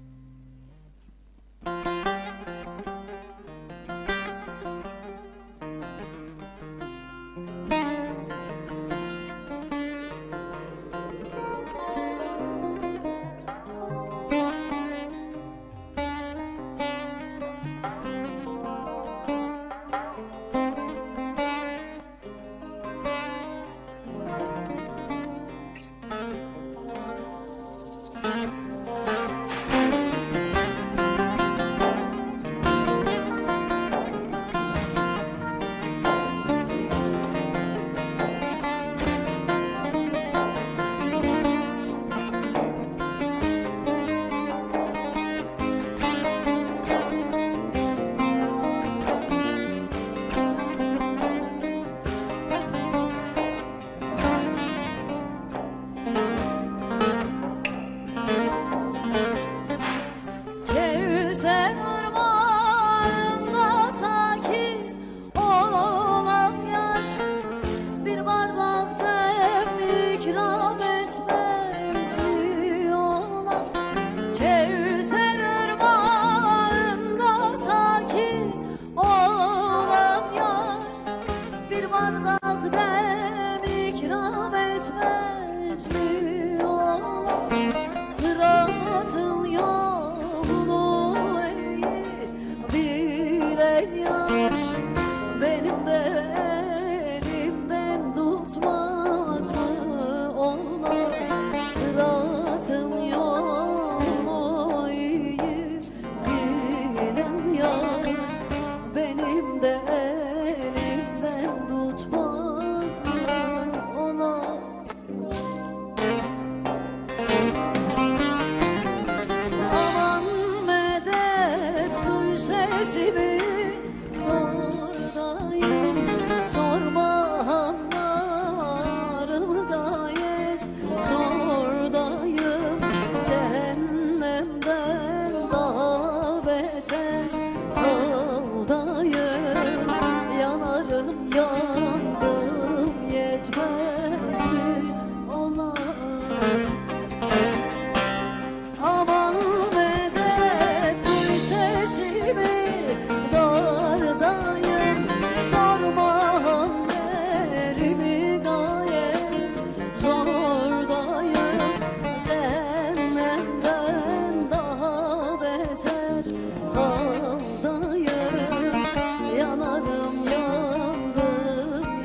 Yanarım yandım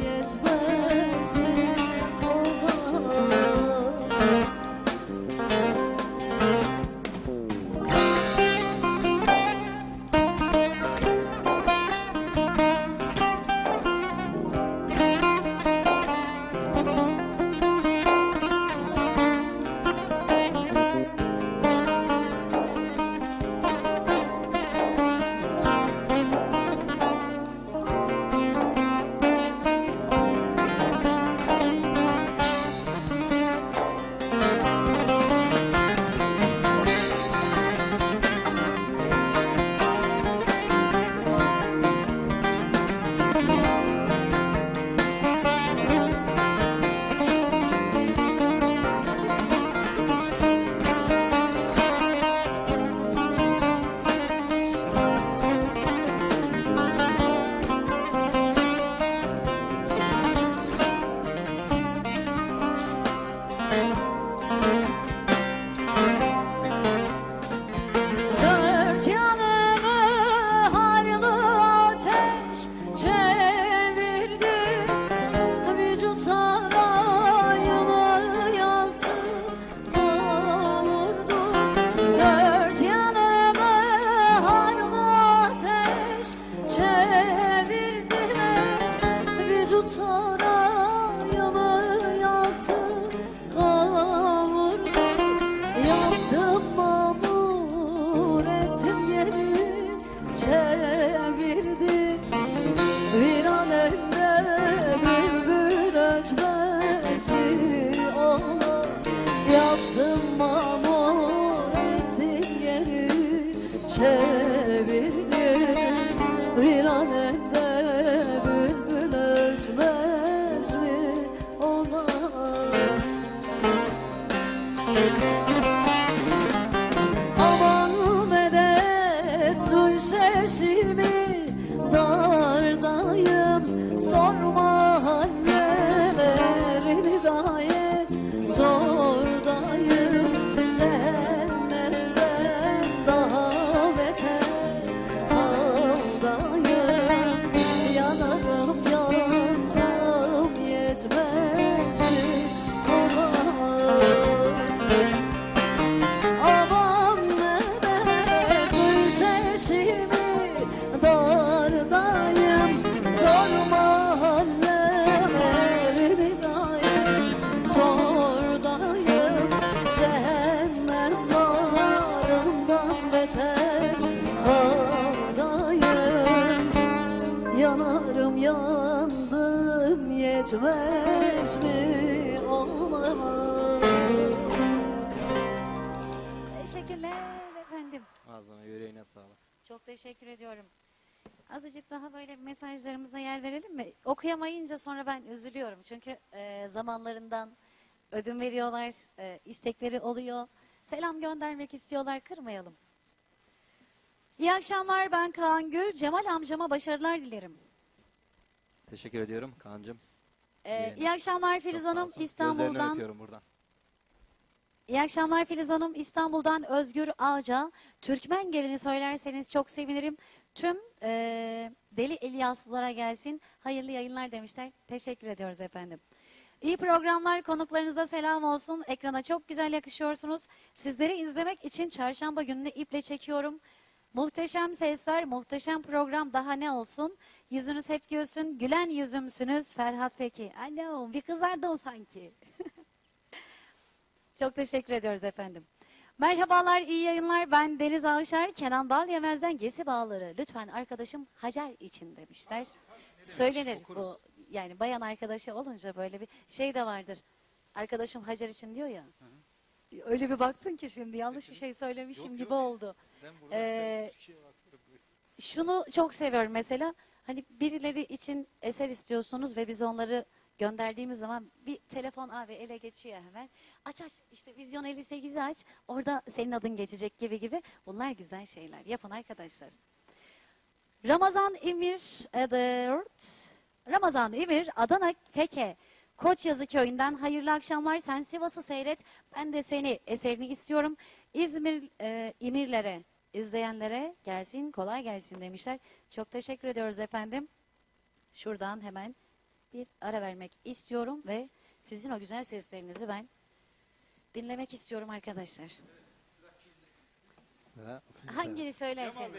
yetmez mi? Teşekkür ediyorum. Azıcık daha böyle mesajlarımıza yer verelim mi? Okuyamayınca sonra ben üzülüyorum. Çünkü e, zamanlarından ödün veriyorlar, e, istekleri oluyor. Selam göndermek istiyorlar, kırmayalım. İyi akşamlar, ben Kaan Gül. Cemal amcama başarılar dilerim. Teşekkür ediyorum Kaan'cığım. E, iyi akşamlar Filiz Hanım İstanbul'dan. Buradan. İyi akşamlar Filiz Hanım. İstanbul'dan Özgür Ağca. Türkmen gelini söylerseniz çok sevinirim. Tüm e, Deli Elyaslılara gelsin. Hayırlı yayınlar demişler. Teşekkür ediyoruz efendim. İyi programlar. Konuklarınıza selam olsun. Ekrana çok güzel yakışıyorsunuz. Sizleri izlemek için çarşamba gününü iple çekiyorum. Muhteşem sesler, muhteşem program, daha ne olsun. Yüzünüz hep gülsün. Gülen yüzümsünüz. Ferhat Peki. Alo, bir kızardı o sanki. Çok teşekkür ediyoruz efendim. Merhabalar, iyi yayınlar. Ben Deniz Avşar, Kenan Balyemez'den Gesi Bağları. Lütfen arkadaşım Hacer için demişler. Aa, söylenir bu. Yani bayan arkadaşı olunca böyle bir şey de vardır. Arkadaşım Hacer için diyor ya. Hı hı. Öyle bir baktın ki şimdi yanlış evet, bir şey söylemişim yok, gibi yok. Oldu. Ee, şunu çok seviyorum mesela. Hani birileri için eser istiyorsunuz ve biz onları... Gönderdiğimiz zaman bir telefon abi ele geçiyor hemen. Aç aç işte Vizyon elli sekizi aç. Orada senin adın geçecek gibi gibi. Bunlar güzel şeyler. Yapın arkadaşlar. Ramazan İmir Edert. Ramazan İmir Adana Keke. Koçyazı köyünden hayırlı akşamlar. Sen Sivas'ı seyret. Ben de seni eserini istiyorum. İzmir e, İmirlere izleyenlere gelsin kolay gelsin demişler. Çok teşekkür ediyoruz efendim. Şuradan hemen bir ara vermek istiyorum ve sizin o güzel seslerinizi ben dinlemek istiyorum arkadaşlar. Sıra. Hangini söylerseniz.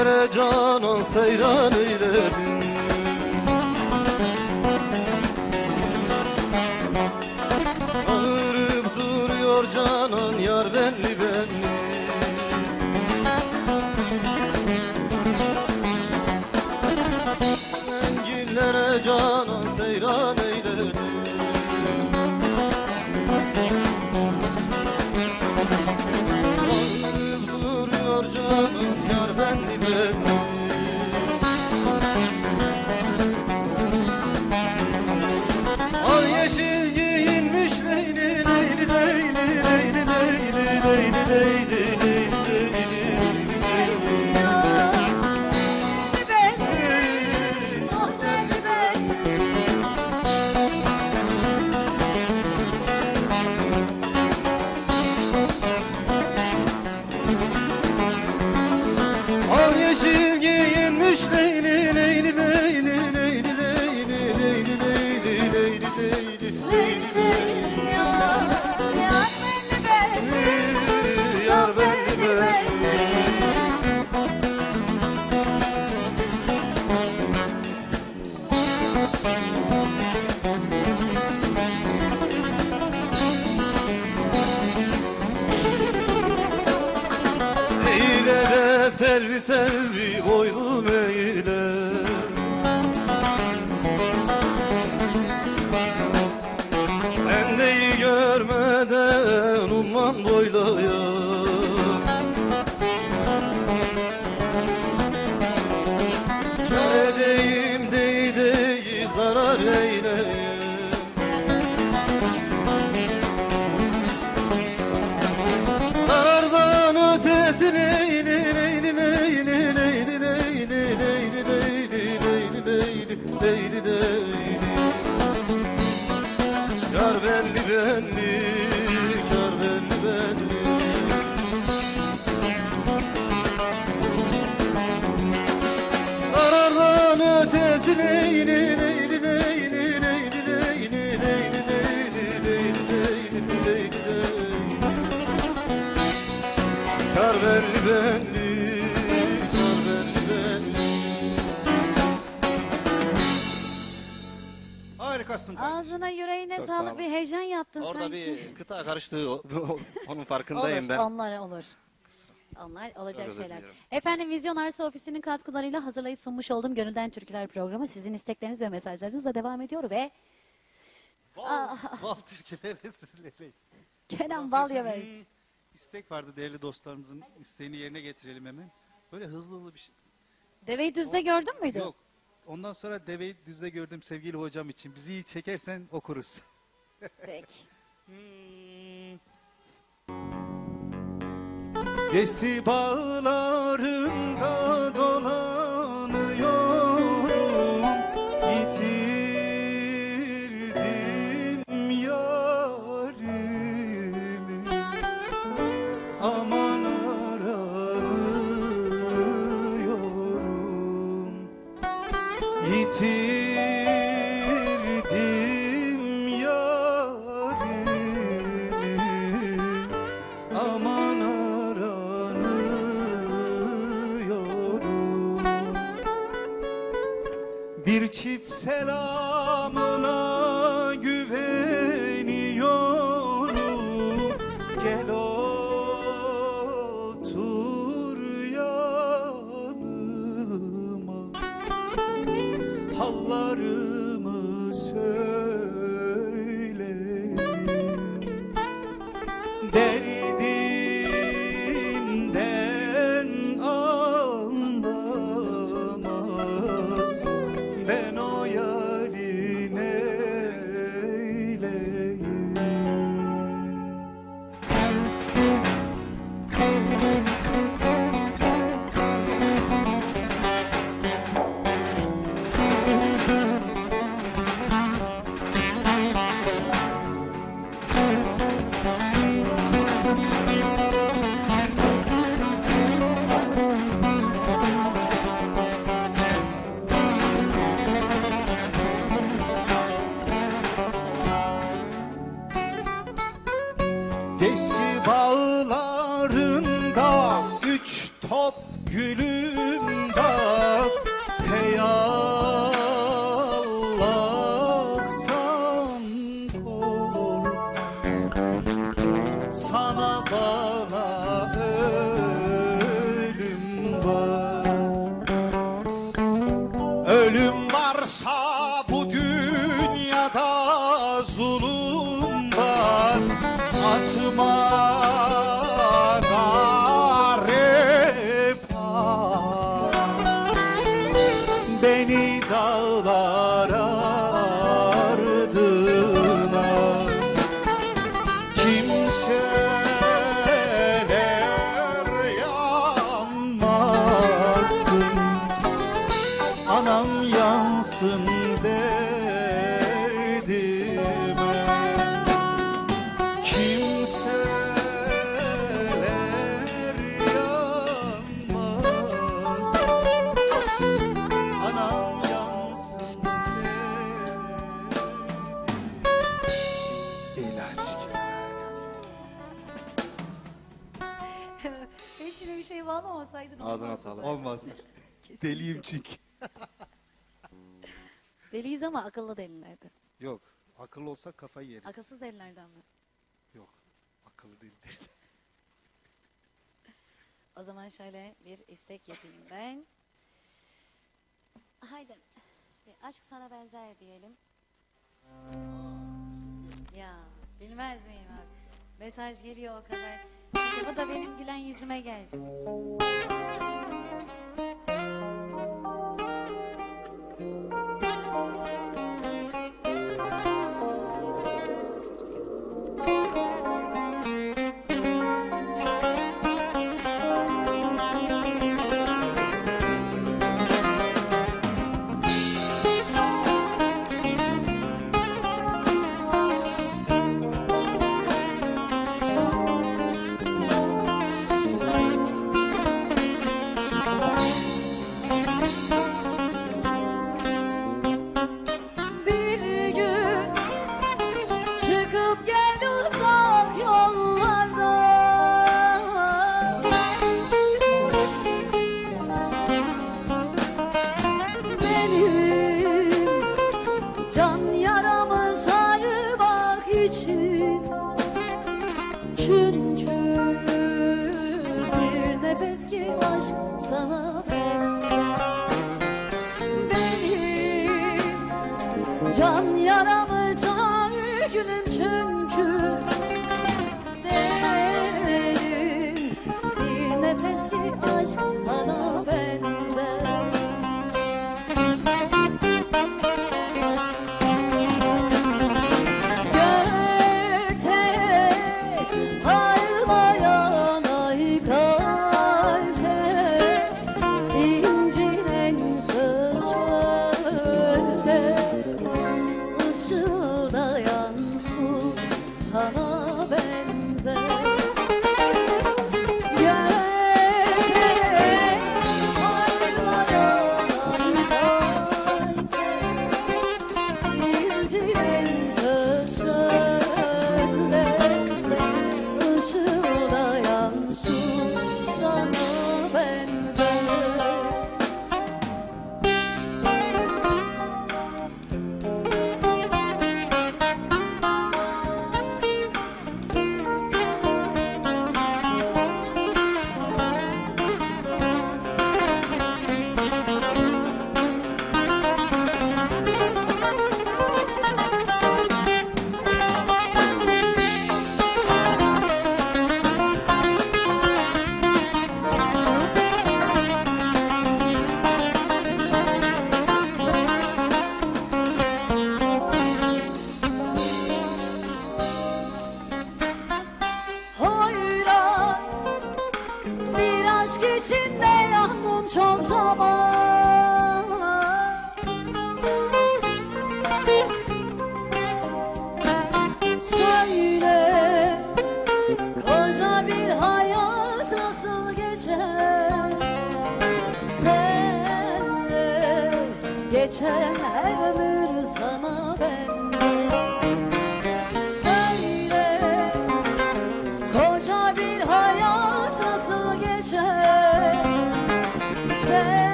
Seyrere canan seyran eyledim. Ağırıp duruyor canan yar benli benli. Enginlere canan seyran eyledim. Ağırıp duruyor canan yar benli benli. Selvi selvi boylum eyle. Bendeyi görmeden umman boylaya. Çare deyim dey dey zarar eyle. Zarardan ötesine. Deydi deydi kar benli benli, kar benli benli. Karardan ötesi neydi neydi neydi neydi neydi neydi neydi neydi neydi neydi kar benli benli. Ağzına yüreğine çok sağlık. Sağ bir heyecan yaptın orada sanki. Orada bir kıta karıştı. Onun farkındayım olur, ben. Onlar olur. Onlar olacak öyle şeyler. Diyorum. Efendim Vizyon Arsa Ofisi'nin katkılarıyla hazırlayıp sunmuş olduğum Gönülden Türküler programı sizin istekleriniz ve mesajlarınızla devam ediyor ve bal, bal türküleri sizlereyiz. Kenan Balyemez. İstek vardı değerli dostlarımızın. Hayır. İsteğini yerine getirelim hemen. Böyle hızlı hızlı bir şey. Deveyi düzde o, gördün müydü? Yok. Ondan sonra deveyi düzde gördüm sevgili hocam için. Bizi çekersen okuruz. Peki. Gesi bağlarımda dolanıyorum. Yitirdim yarimi. Ama yitirdim yarimi, aman aranıyorum. Bir çift selamına güveniyorum. Gel otur yanıma. Hallarımı söyle, derdimden anlamaz. Ben o yâri neyleyim? Gesi bağlarında üç top gülüm beni dağlara ardına. Kimseler yanmasın, anam yansın derdime. Kimseler yanmasın, anam yansın derdime. İlaç gibi. Peşine bir şey bağlamasaydın. Ağzına sağlık. Olmaz. Deliyim çünkü. Deliyiz ama akıllı delilerden. Yok. Akıllı olsa kafayı yeriz. Akılsız delilerden mi? Yok. Akıllı değil. O zaman şöyle bir istek yapayım ben. Haydi. Aşk sana benzer diyelim. Ya bilmez miyim abi? Mesaj geliyor o kadar. Acaba da benim gülen yüzüme gelsin.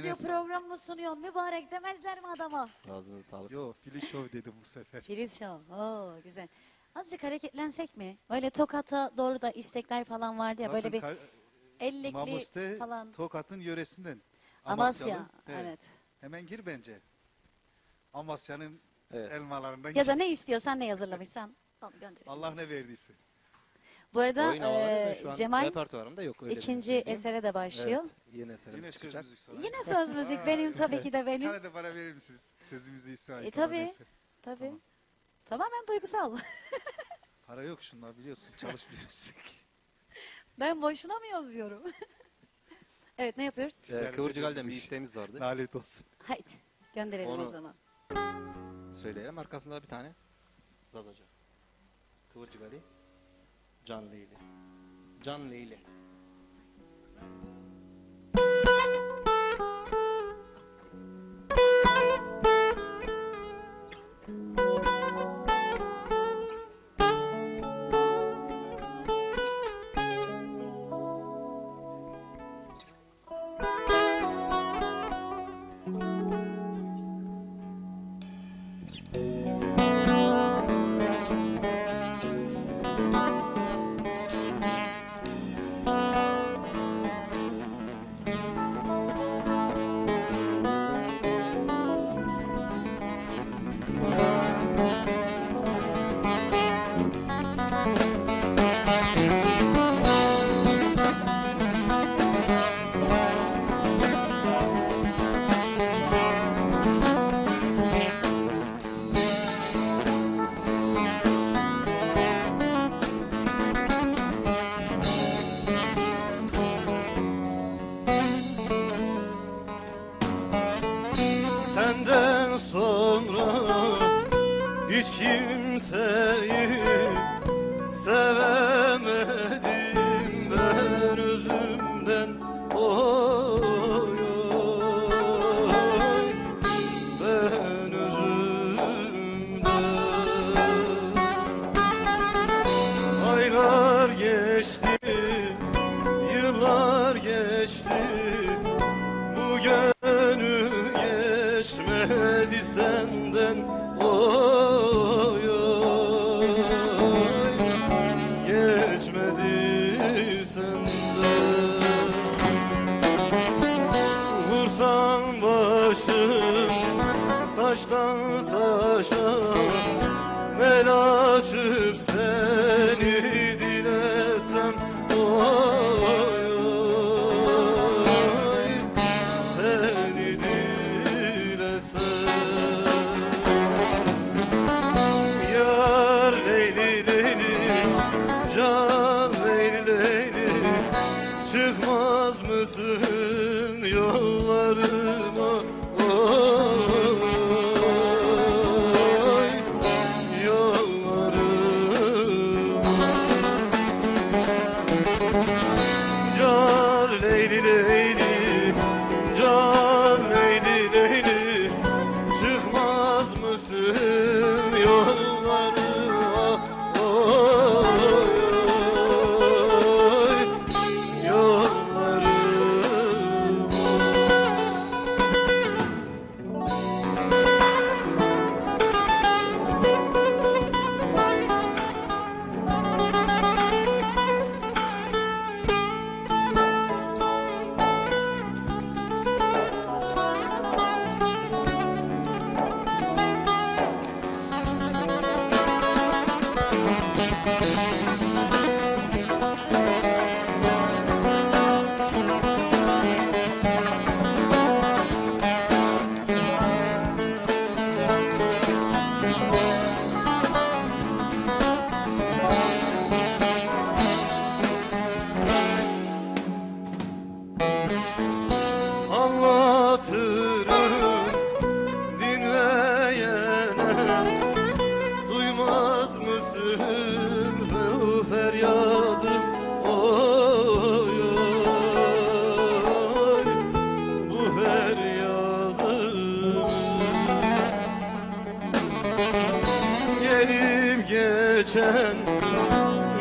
radyo programı mı sunuyor mübarek demezler mi adama? Ağzına sağlık. Yo, Filiz Show dedim bu sefer. Filiz Show. Oo, güzel. Azıcık hareketlensek mi? Böyle Tokat'a doğru da istekler falan vardı ya. Zaten böyle bir ellikli Mamuste, falan. Tokat'ın yöresinden. Amasyalı. Amasya. Evet. Evet. Hemen gir bence. Amasya'nın evet. elmalarından. Ya gir. Da ne istiyorsan, ne hazırlamışsan. Allah ne verdiyse. Bu arada e, Cemal yok, öyle ikinci esere de başlıyor. Evet, yine, yine, söz yine söz müzik benim tabii ki de benim. Bir tane de bana verir misiniz? Sözümüzü istihar e, tabii. Eser. Tabii. Tamam. Tamamen duygusal. Para yok şunlar biliyorsun, çalışmıyorsun. Ben boşuna mı yazıyorum? Evet, ne yapıyoruz? Ee, Kıvırcık Ali'den bir isteğimiz vardı. Lanet olsun. Haydi gönderelim onu o zaman. Söyleyelim, arkasında bir tane Zadaca. Kıvırcık Ali. Can Leyli. Can Leyli.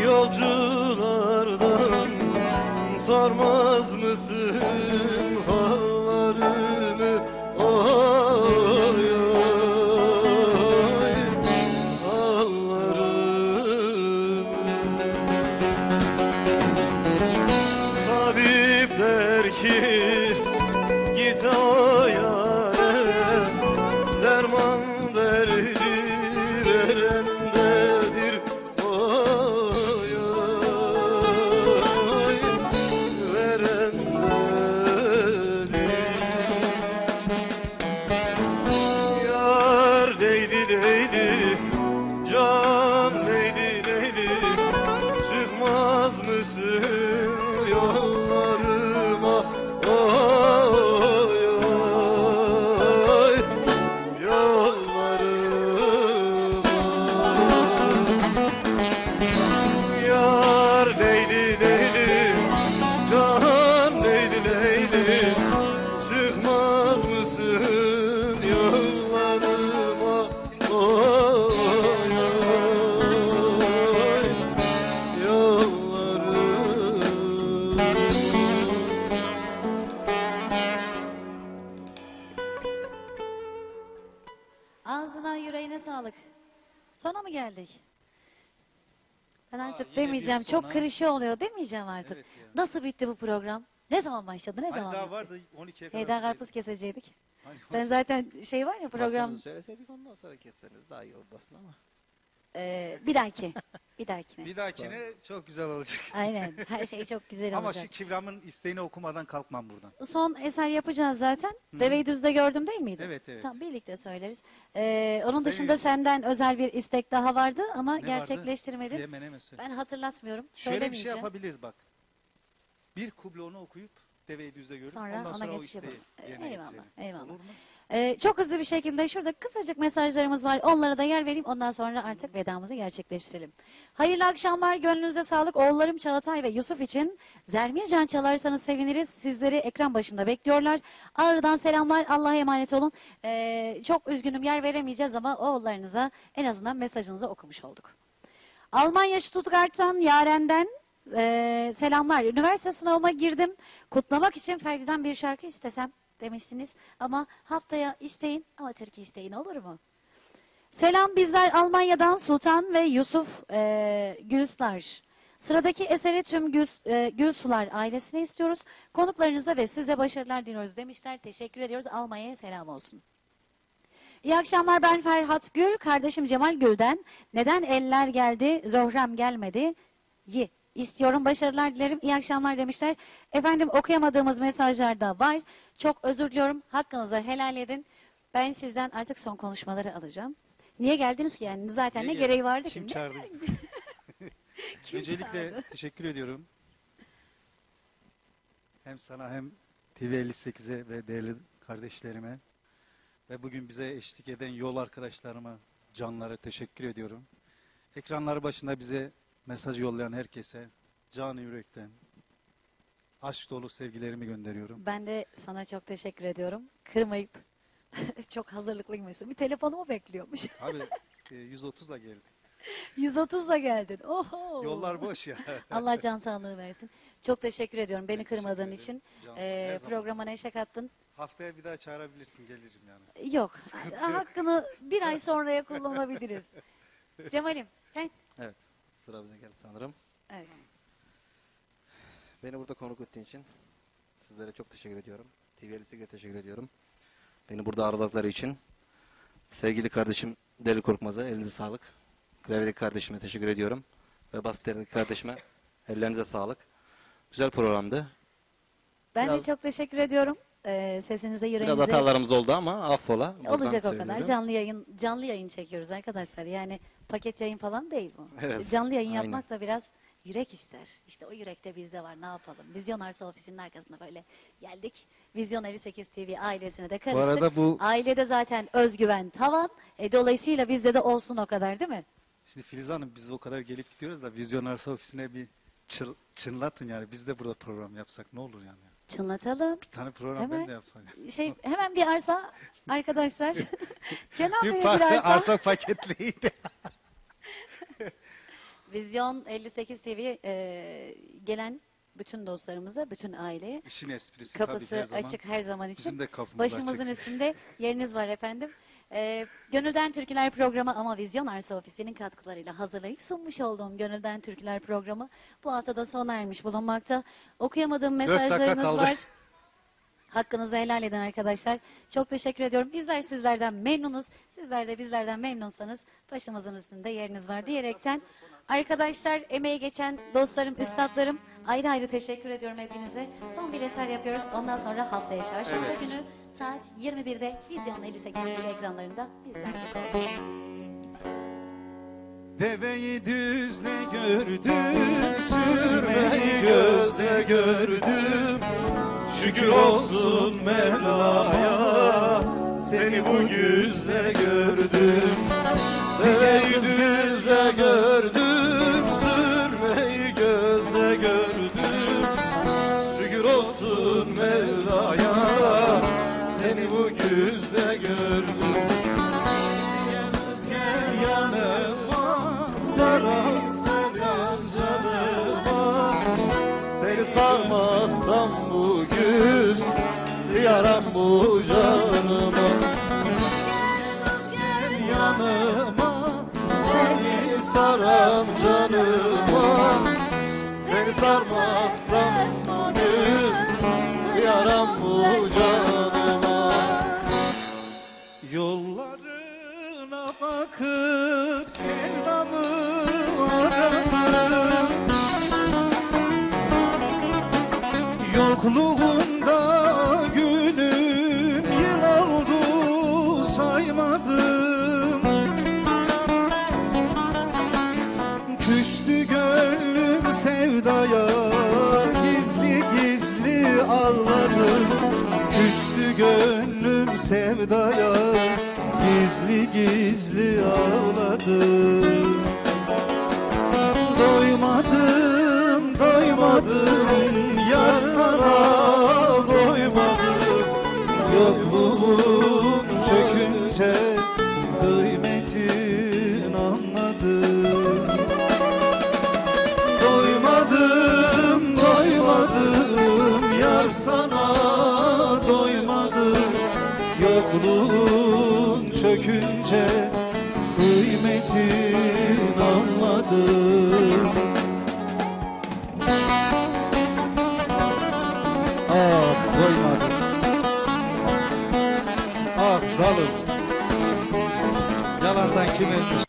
Yolculardan sormaz mısın halları? Eline sağlık. Sona mı geldik? Ben artık Aa, demeyeceğim. Sona... Çok klişe oluyor. Demeyeceğim artık. Evet yani. Nasıl bitti bu program? Ne zaman başladı? Ne hani zaman daha bitti? Vardı, on ikiye kadar. Heyda karpuz kesecektik. Hani Sen zaten şey var ya program... Başımızı söyleseydik ondan sonra kesseniz daha iyi oradasın ama. Ee, bir dahaki. Bir dahakine. Bir dahakine çok güzel olacak. Aynen. Her şey çok güzel olacak. Ama şu Kivram'ın isteğini okumadan kalkmam buradan. Son eser yapacağız zaten. Deve-i Düz'de gördüm değil miydi? Evet evet. Tam birlikte söyleriz. Ee, onun Sayın dışında Yusuf. Senden özel bir istek daha vardı ama ne gerçekleştirmedim. Ben hatırlatmıyorum. Şöyle bir şey yapabiliriz bak. Bir kublonu okuyup Deve-i Düz'de görüp sonra ondan sonra o isteği yerine eyvallah, getirelim. Eyvallah. Olur mu? Ee, çok hızlı bir şekilde şurada kısacık mesajlarımız var. Onlara da yer vereyim. Ondan sonra artık vedamızı gerçekleştirelim. Hayırlı akşamlar. Gönlünüze sağlık. Oğullarım Çağatay ve Yusuf için Zermircan çalarsanız seviniriz. Sizleri ekran başında bekliyorlar. Ağrı'dan selamlar. Allah'a emanet olun. Ee, çok üzgünüm yer veremeyeceğiz ama oğullarınıza en azından mesajınızı okumuş olduk. Almanya Stuttgart'tan Yaren'den e, selamlar. Üniversite sınavıma girdim. Kutlamak için Ferdi'den bir şarkı istesem demiştiniz ama haftaya isteyin ama Türkiye isteyin olur mu? Selam bizler Almanya'dan Sultan ve Yusuf e, Gülsular. Sıradaki eseri tüm Güls, e, Gülsular ailesine istiyoruz. Konuklarınıza ve size başarılar diliyoruz demişler. Teşekkür ediyoruz. Almanya'ya selam olsun. İyi akşamlar ben Ferhat Gül. Kardeşim Cemal Gül'den neden eller geldi, Zöhrem gelmedi? Yi. İstiyorum başarılar dilerim. İyi akşamlar demişler. Efendim okuyamadığımız mesajlar da var. Çok özür diliyorum. Hakkınızı helal edin. Ben sizden artık son konuşmaları alacağım. Niye geldiniz ki yani? Zaten Niye ne gereği vardı ki? Kim çağırdı bizi? Öncelikle çağırdı? Teşekkür ediyorum. Hem sana hem TV elli sekize ve değerli kardeşlerime ve bugün bize eşlik eden yol arkadaşlarıma, canlara teşekkür ediyorum. Ekranları başında bize mesaj yollayan herkese canı yürekten aşk dolu sevgilerimi gönderiyorum. Ben de sana çok teşekkür ediyorum. Kırmayıp çok hazırlıklıymışsın. Bir telefonumu bekliyormuş. Abi yüz otuzla geldin. yüz otuzla geldin. Oho. Yollar boş ya. Allah can sağlığı versin. Çok teşekkür ediyorum beni ben kırmadığın için. Ee, programa neşe kattın. Haftaya bir daha çağırabilirsin gelirim yani. Yok. Sıkıntı hakkını yok. Bir ay sonraya kullanabiliriz. Cemal'im sen? Evet. Sıra bize geldi sanırım. Evet. Beni burada konuk ettiğin için sizlere çok teşekkür ediyorum. TV elli sekize teşekkür ediyorum. Beni burada ağırladıkları için. Sevgili kardeşim Deli Korkmaz'a elinize sağlık. Klavyedeki kardeşime teşekkür ediyorum. Ve basketerdeki kardeşime ellerinize sağlık. Güzel programdı. Ben biraz, de çok teşekkür ediyorum. Ee, sesinize yüreğinize. Biraz hatalarımız oldu ama affola. Olacak o kadar. Canlı yayın, canlı yayın çekiyoruz arkadaşlar. Yani paket yayın falan değil bu. Evet, canlı yayın aynen. Yapmak da biraz yürek ister. İşte o yürek de bizde var. Ne yapalım? Vizyon Arsa Ofisi'nin arkasında böyle geldik. Vizyon elli sekiz T V ailesine de karıştık. Bu arada bu... Ailede zaten özgüven tavan. E, dolayısıyla bizde de olsun o kadar değil mi? Şimdi Filiz Hanım biz o kadar gelip gidiyoruz da Vizyon Arsa Ofisi'ne bir çır, çınlatın yani. Biz de burada program yapsak ne olur yani. Çınlatalım. Bir tane program hemen, ben de yapsam. Şey, hemen bir arsa arkadaşlar. Kenan Bey'e bir arsa. Arsa paketleyin. Vizyon elli sekiz T V e, gelen bütün dostlarımıza, bütün aileye İşin esprisi kapısı tabii her zaman, açık her zaman için. Bizim de kapımız başımızın açık. Üstünde yeriniz var efendim. E, Gönülden Türküler programı ama Vizyon Arsa Ofisi'nin katkılarıyla hazırlayıp sunmuş olduğum Gönülden Türküler programı bu hafta da sona ermiş bulunmakta. Okuyamadığım mesajlarınız var. Hakkınızı helal edin arkadaşlar. Çok teşekkür ediyorum. Bizler sizlerden memnunuz. Sizler de bizlerden memnunsanız başımızın üstünde yeriniz var diyerekten. Arkadaşlar, emeği geçen dostlarım, üstadlarım ayrı ayrı teşekkür ediyorum hepinize. Son bir eser yapıyoruz. Ondan sonra haftaya çarşamba evet. günü saat yirmi birde Vizyon elli sekiz T V ekranlarında bizlerle kalacağız. Deveyi düzle gördüm, sürmeyi gözle gördüm. Şükür olsun Mevla'ya, seni bu yüzle gördüm. Deveyi düzle gördüm, sürmeyi gözle gördüm. Şükür olsun Mevla'ya, seni bu yüzle gördüm. Yalnız gel yanıma, sarıl sarıl canıma. Seni sarmazsam bu güz, yaram bu canıma. Yalnız gel yanıma. saram canıma, seni sarmazsam gönül yaram bu canıma. Yollarına bakıp sevdamı aradım, yokluğunda günüm yıl oldu saymadım. Küstü gönlüm sevdaya, gizli gizli ağladım. Küstü gönlüm sevdaya, gizli gizli ağladım. Doymadım, doymadım, yar sana doymadım. Yokluğum çökünce kıymetin anladım. Doymadım, doymadım, yar sana doymadım. Yokluğum çökünce kıymetin anladım. Yalandan kim etmiş?